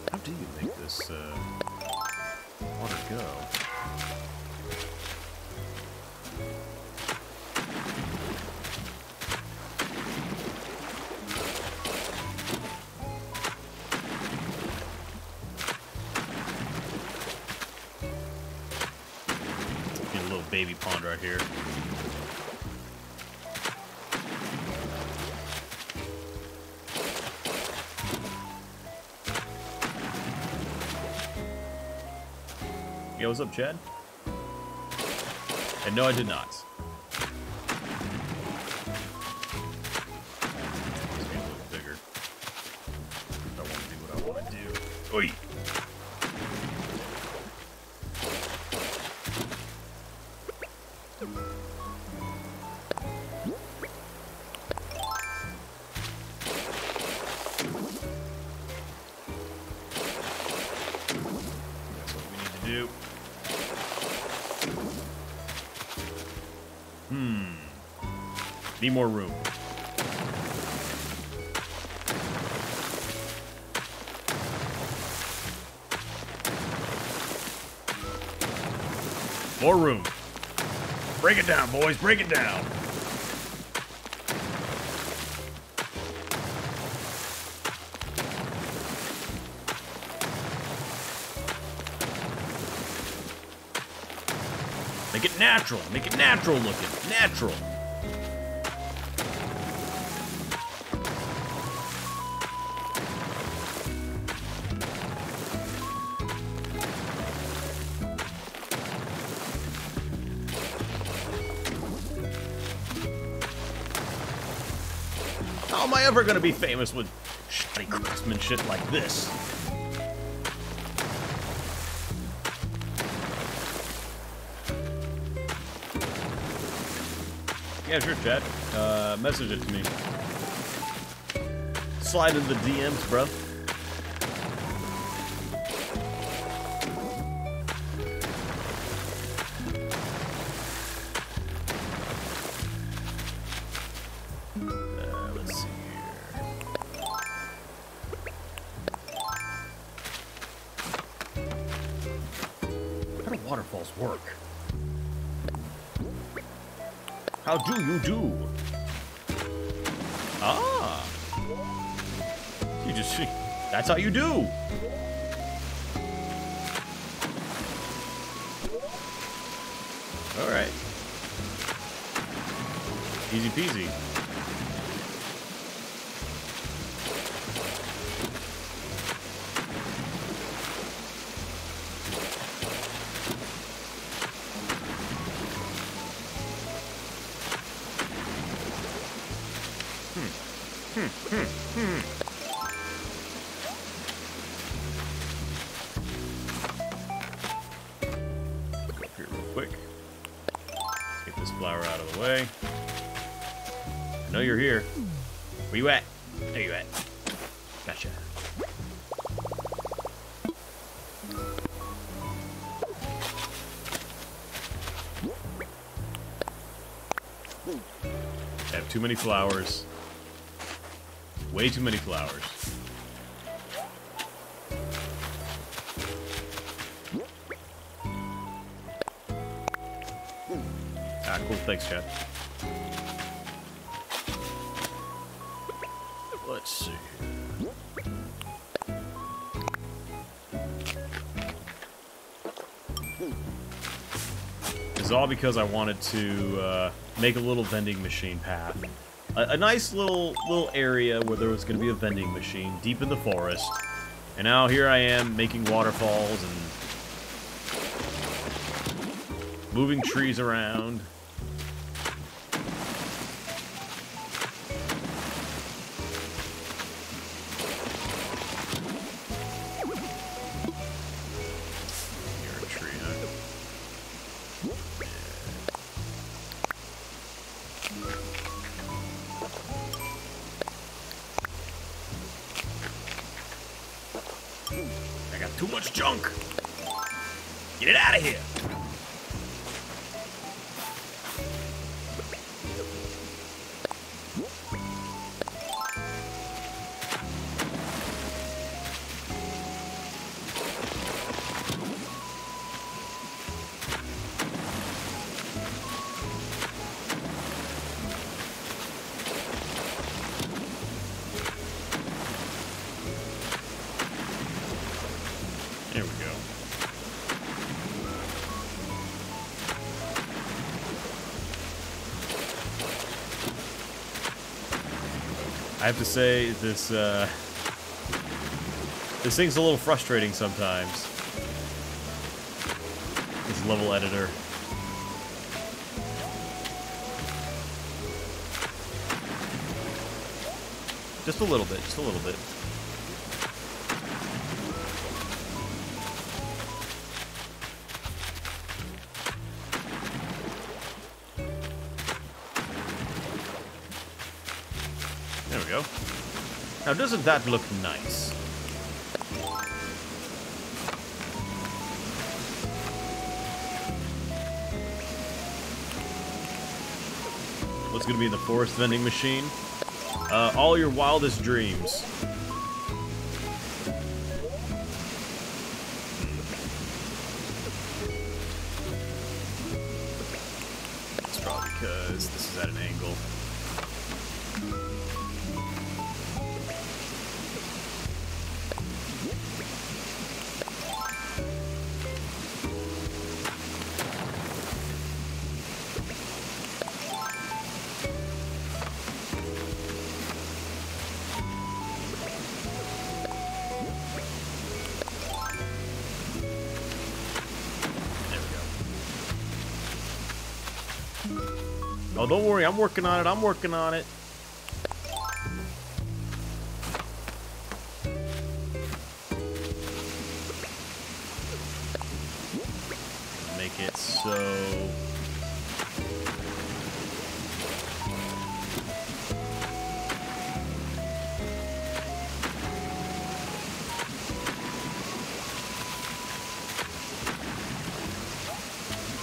How do you make this uh, water go? Baby pond right here. Yo, what's up, Chad? And no, I did not. Let's be a little bigger. I want to do what I want to do. Oi! Need more room. More room. Break it down, boys. Break it down. Make it natural. Make it natural looking. Natural. Never gonna be famous with shitty craftsmanship like this. Yeah, sure, chat. Uh, message it to me. Slide in the D Ms, bruh. How do you do? Ah! You just... That's how you do! Alright. Easy peasy. Many flowers. Way too many flowers. Ah, cool. Thanks, chat. Let's see. It's all because I wanted to, uh, make a little vending machine path. A, a nice little little area where there was going to be a vending machine deep in the forest. And now here I am making waterfalls and moving trees around. I have to say, this, uh, this thing's a little frustrating sometimes. This level editor. Just a little bit, just a little bit. Now, doesn't that look nice? Let's it's gonna be the forest vending machine. Uh, all your wildest dreams. That's probably because this is at an angle. Oh, don't worry, I'm working on it, I'm working on it. Make it so...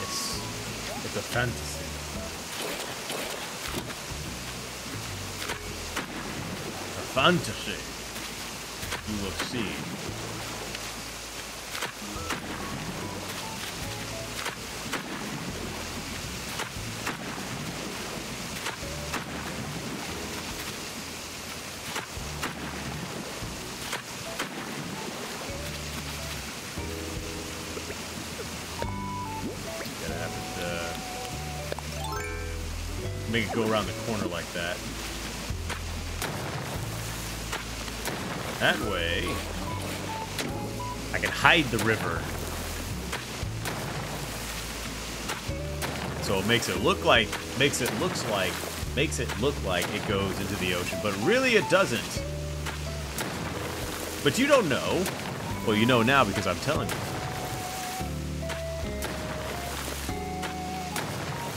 It's... It's a fantasy. Fantasy, you will see. Gotta have it, uh, make it go around the corner like that. That way, I can hide the river. So it makes it look like, makes it looks like, makes it look like it goes into the ocean, but really it doesn't. But you don't know. Well, you know now because I'm telling you.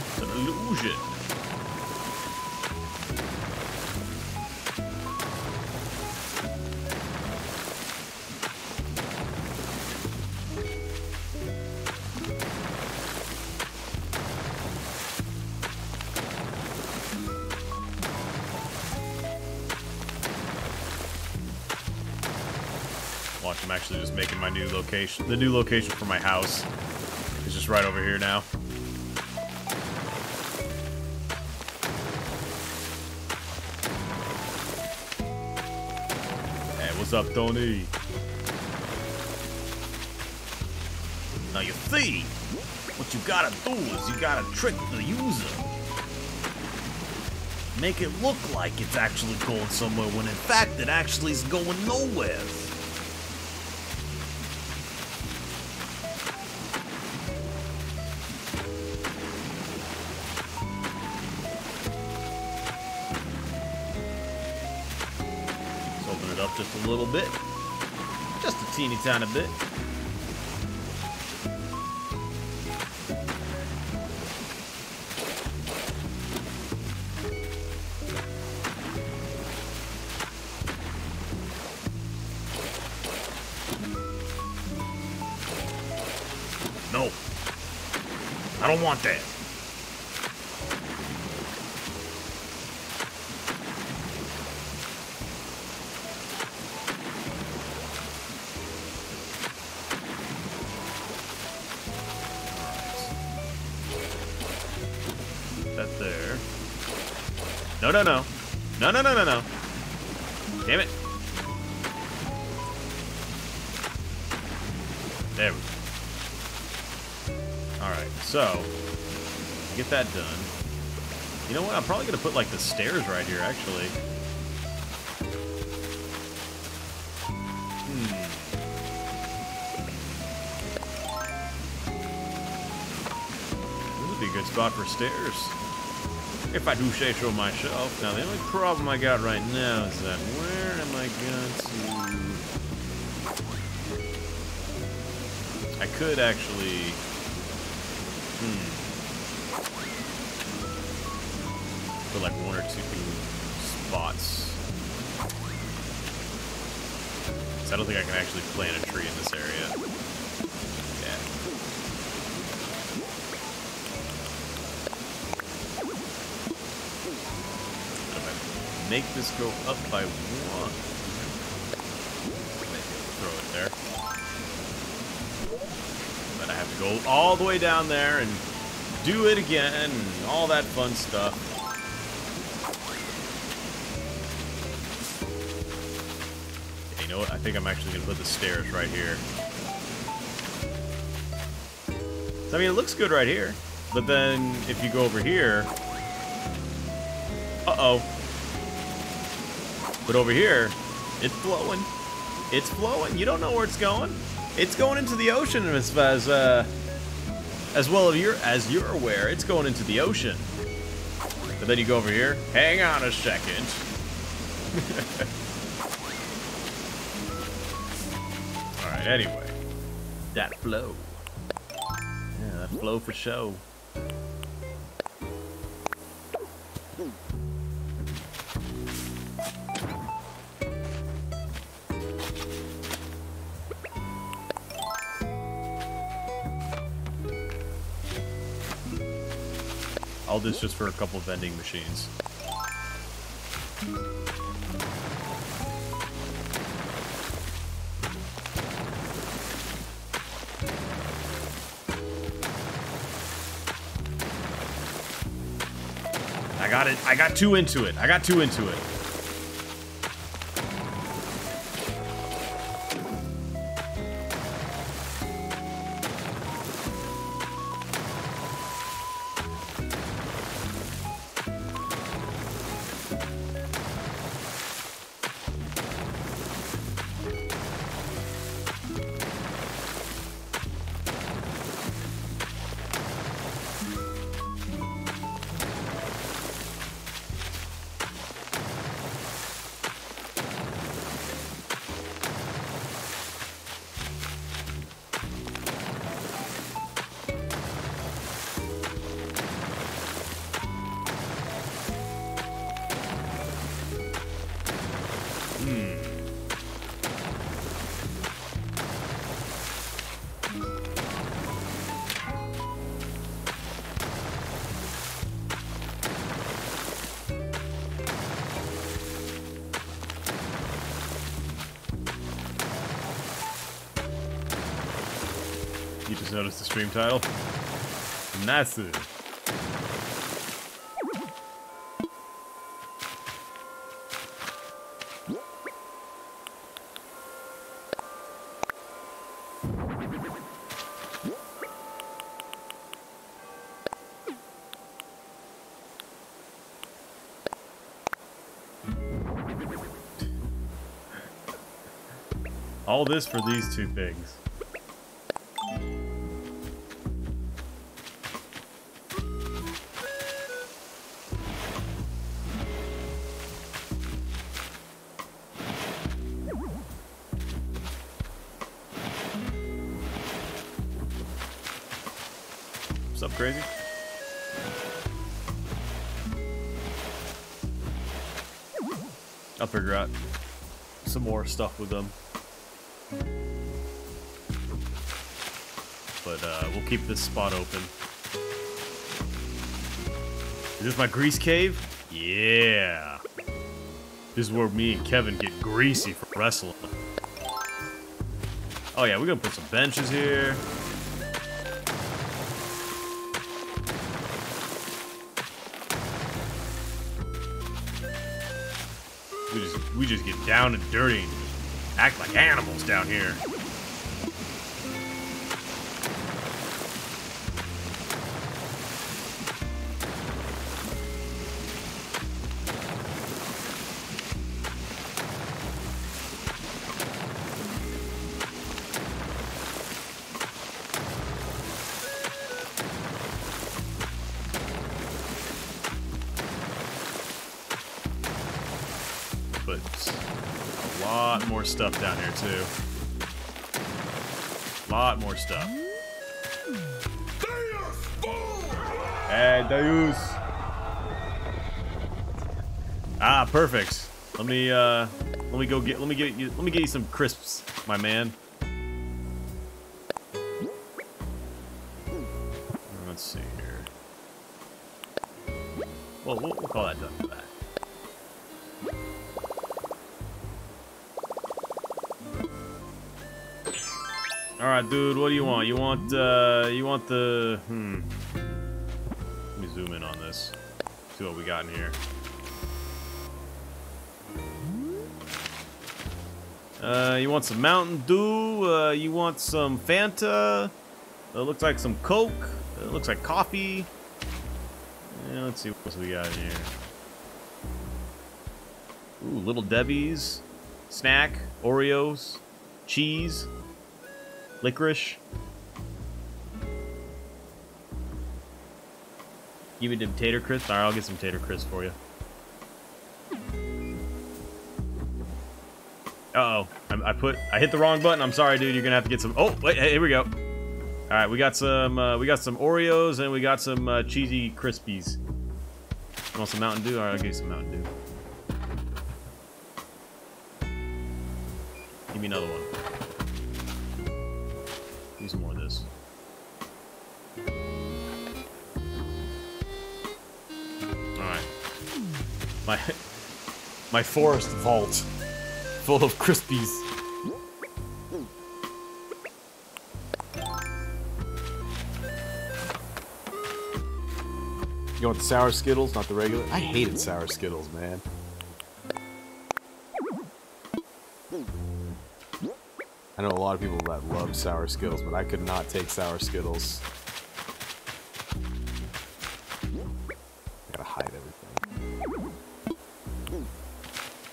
It's an illusion. New location. The new location for my house is just right over here now. Hey, what's up, Tony? Now you see, what you gotta do is you gotta trick the user. Make it look like it's actually going somewhere when in fact it actually is going nowhere. Just a little bit. Just a teeny tiny bit. No. I don't want that. No, no, no. No, no, no, no, no. Damn it. There we go. Alright, so. Get that done. You know what? I'm probably going to put, like, the stairs right here, actually. Hmm. This would be a good spot for stairs. If I do say so myself. Now, the only problem I got right now is that where am I going to... I could actually... Hmm. Put like one or two spots. Because I don't think I can actually plant a tree in this area. make this go up by one. Throw it there. Then I have to go all the way down there and do it again and all that fun stuff. Yeah, you know what? I think I'm actually going to put the stairs right here. I mean, it looks good right here, but then if you go over here, uh-oh. But over here, it's flowing. It's flowing. You don't know where it's going. It's going into the ocean, as as uh, as well as you're as you're aware. It's going into the ocean. But then you go over here. Hang on a second. All right. Anyway, that flow. Yeah, that flow for show. All this just for a couple vending machines. I got it. I got too into it. I got too into it. Notice the stream title. Natsu. All this for these two things. Crazy. I'll figure out some more stuff with them. But uh, we'll keep this spot open. Is this my grease cave? Yeah. This is where me and Kevin get greasy for wrestling. Oh yeah, we're gonna put some benches here. We just get down and dirty and act like animals down here. Stuff down here too. A lot more stuff. Hey, Deus. Ah, perfect. Let me uh, let me go get. Let me get you. Let me get you some crisps, my man. Let's see here. Well, we'll, we'll call that done for that. Alright, dude, what do you want? You want, uh, you want the... Hmm. Let me zoom in on this. See what we got in here. Uh, you want some Mountain Dew? Uh, you want some Fanta? It looks like some Coke. It looks like coffee. Yeah, let's see what else we got in here. Ooh, Little Debbie's. Snack. Oreos. Cheese. Licorice. Give me them tater crisps. Alright, I'll get some tater crisps for you. Uh-oh. I, I put... I hit the wrong button. I'm sorry, dude. You're gonna have to get some... Oh, wait. Hey, here we go. Alright, we got some... Uh, we got some Oreos, and we got some uh, cheesy Crispies. You want some Mountain Dew? Alright, I'll get you some Mountain Dew. Give me another one. Give me some more of this. Alright. My... My forest vault. Full of Crispies. You going with sour Skittles, not the regular? I hated sour Skittles, man. I know a lot of people that love sour Skittles, but I could not take sour Skittles. Gotta hide everything.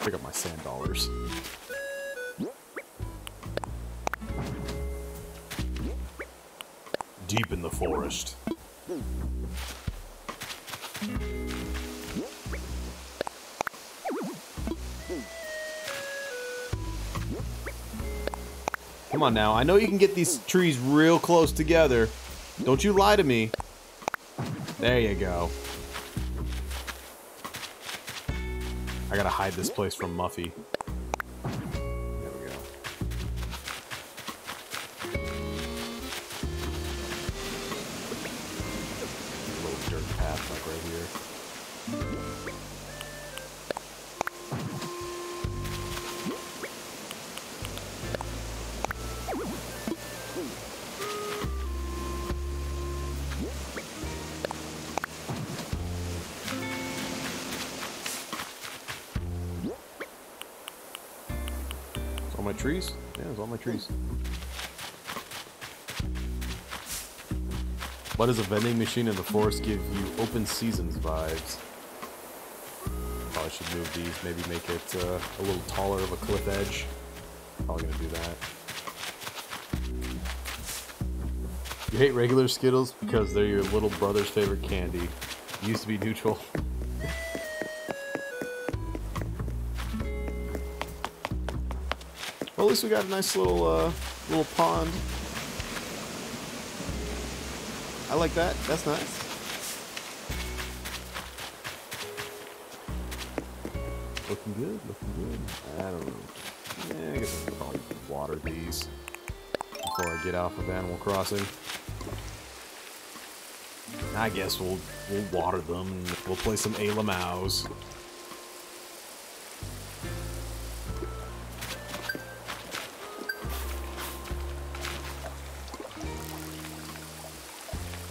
Pick up my sand dollars. Deep in the forest. Come on now, I know you can get these trees real close together. Don't you lie to me. There you go. I gotta hide this place from Muffy. There we go. A little dirt path like right trees? Yeah, it's all my trees. Why does a vending machine in the forest give you open seasons vibes? Probably should move these, maybe make it uh, a little taller of a cliff edge. Probably gonna do that. You hate regular Skittles because they're your little brother's favorite candy. You used to be neutral. Well, at least we got a nice little uh, little pond. I like that. That's nice. Looking good. Looking good. I don't know. Yeah, I guess I'll probably water these before I get off of Animal Crossing. I guess we'll we'll water them. And we'll play some A L M Ows.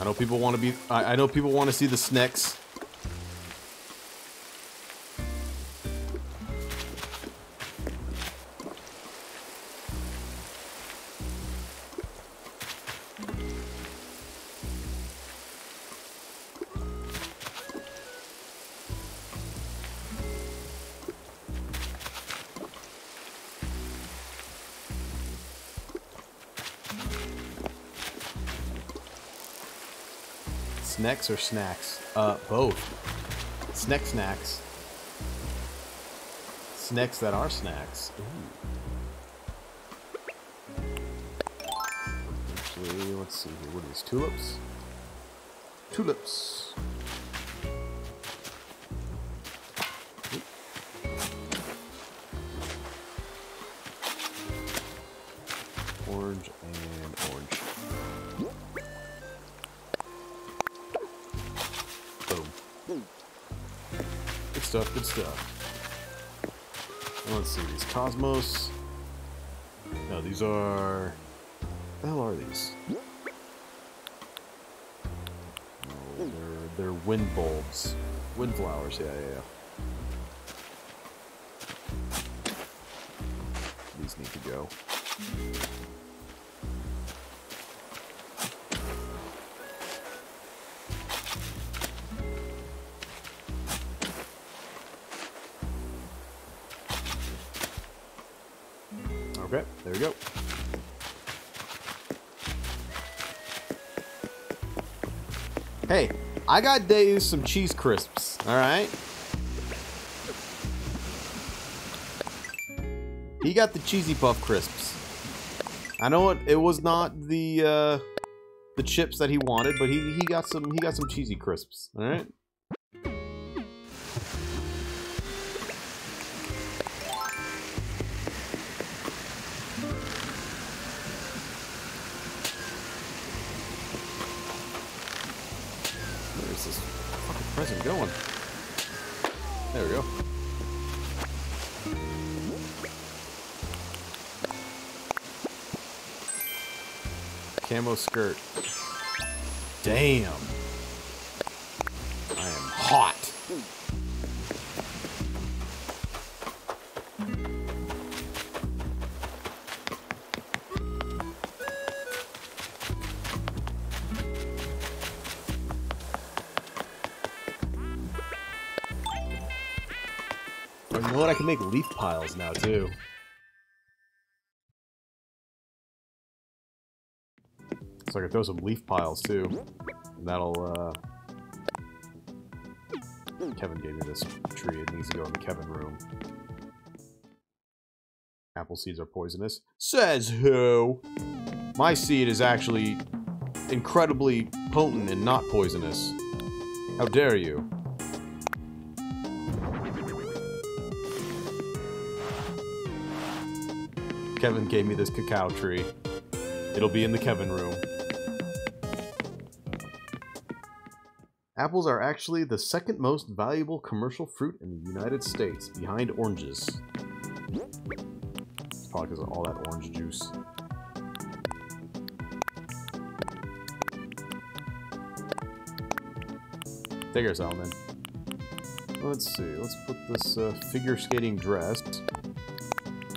I know people want to be. I, I know people want to see the snacks. Snacks or snacks? Uh, both. Snack snacks. Snacks that are snacks. Ooh. Actually, let's see here. What are these? Tulips? Tulips. Orange and orange. Good stuff, good stuff. Let's see, these Cosmos. No, these are What the hell are these? Oh, they're, they're wind bulbs. Wind flowers, yeah, yeah, yeah. These need to go. Okay, there we go. Hey, I got Dave some cheese crisps, all right? He got the cheesy puff crisps. I know it, it was not the uh, the chips that he wanted, but he he got some he got some cheesy crisps, all right? Going. There we go. Camo skirt. Damn. I am hot. I can make leaf piles now too. So I can throw some leaf piles too. And that'll uh Kevin gave me this tree. It needs to go in the Kevin room. Apple seeds are poisonous. Says who? My seed is actually incredibly potent and not poisonous. How dare you? Kevin gave me this cacao tree. It'll be in the Kevin room. Apples are actually the second most valuable commercial fruit in the United States, behind oranges. It's probably because of all that orange juice. Take yours out, man. Let's see. Let's put this uh, figure skating dress.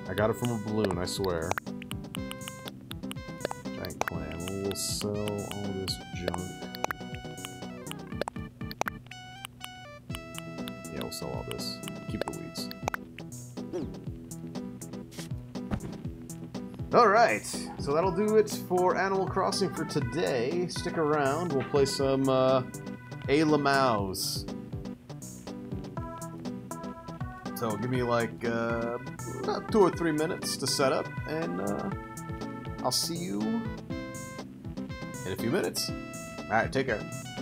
I got it from a balloon, I swear. Giant clam. We'll sell all this junk. Yeah, we'll sell all this. Keep the weeds. Alright, so that'll do it for Animal Crossing for today. Stick around, we'll play some uh, A La Mouse. So give me like uh, about two or three minutes to set up, and uh, I'll see you in a few minutes. All right, take care.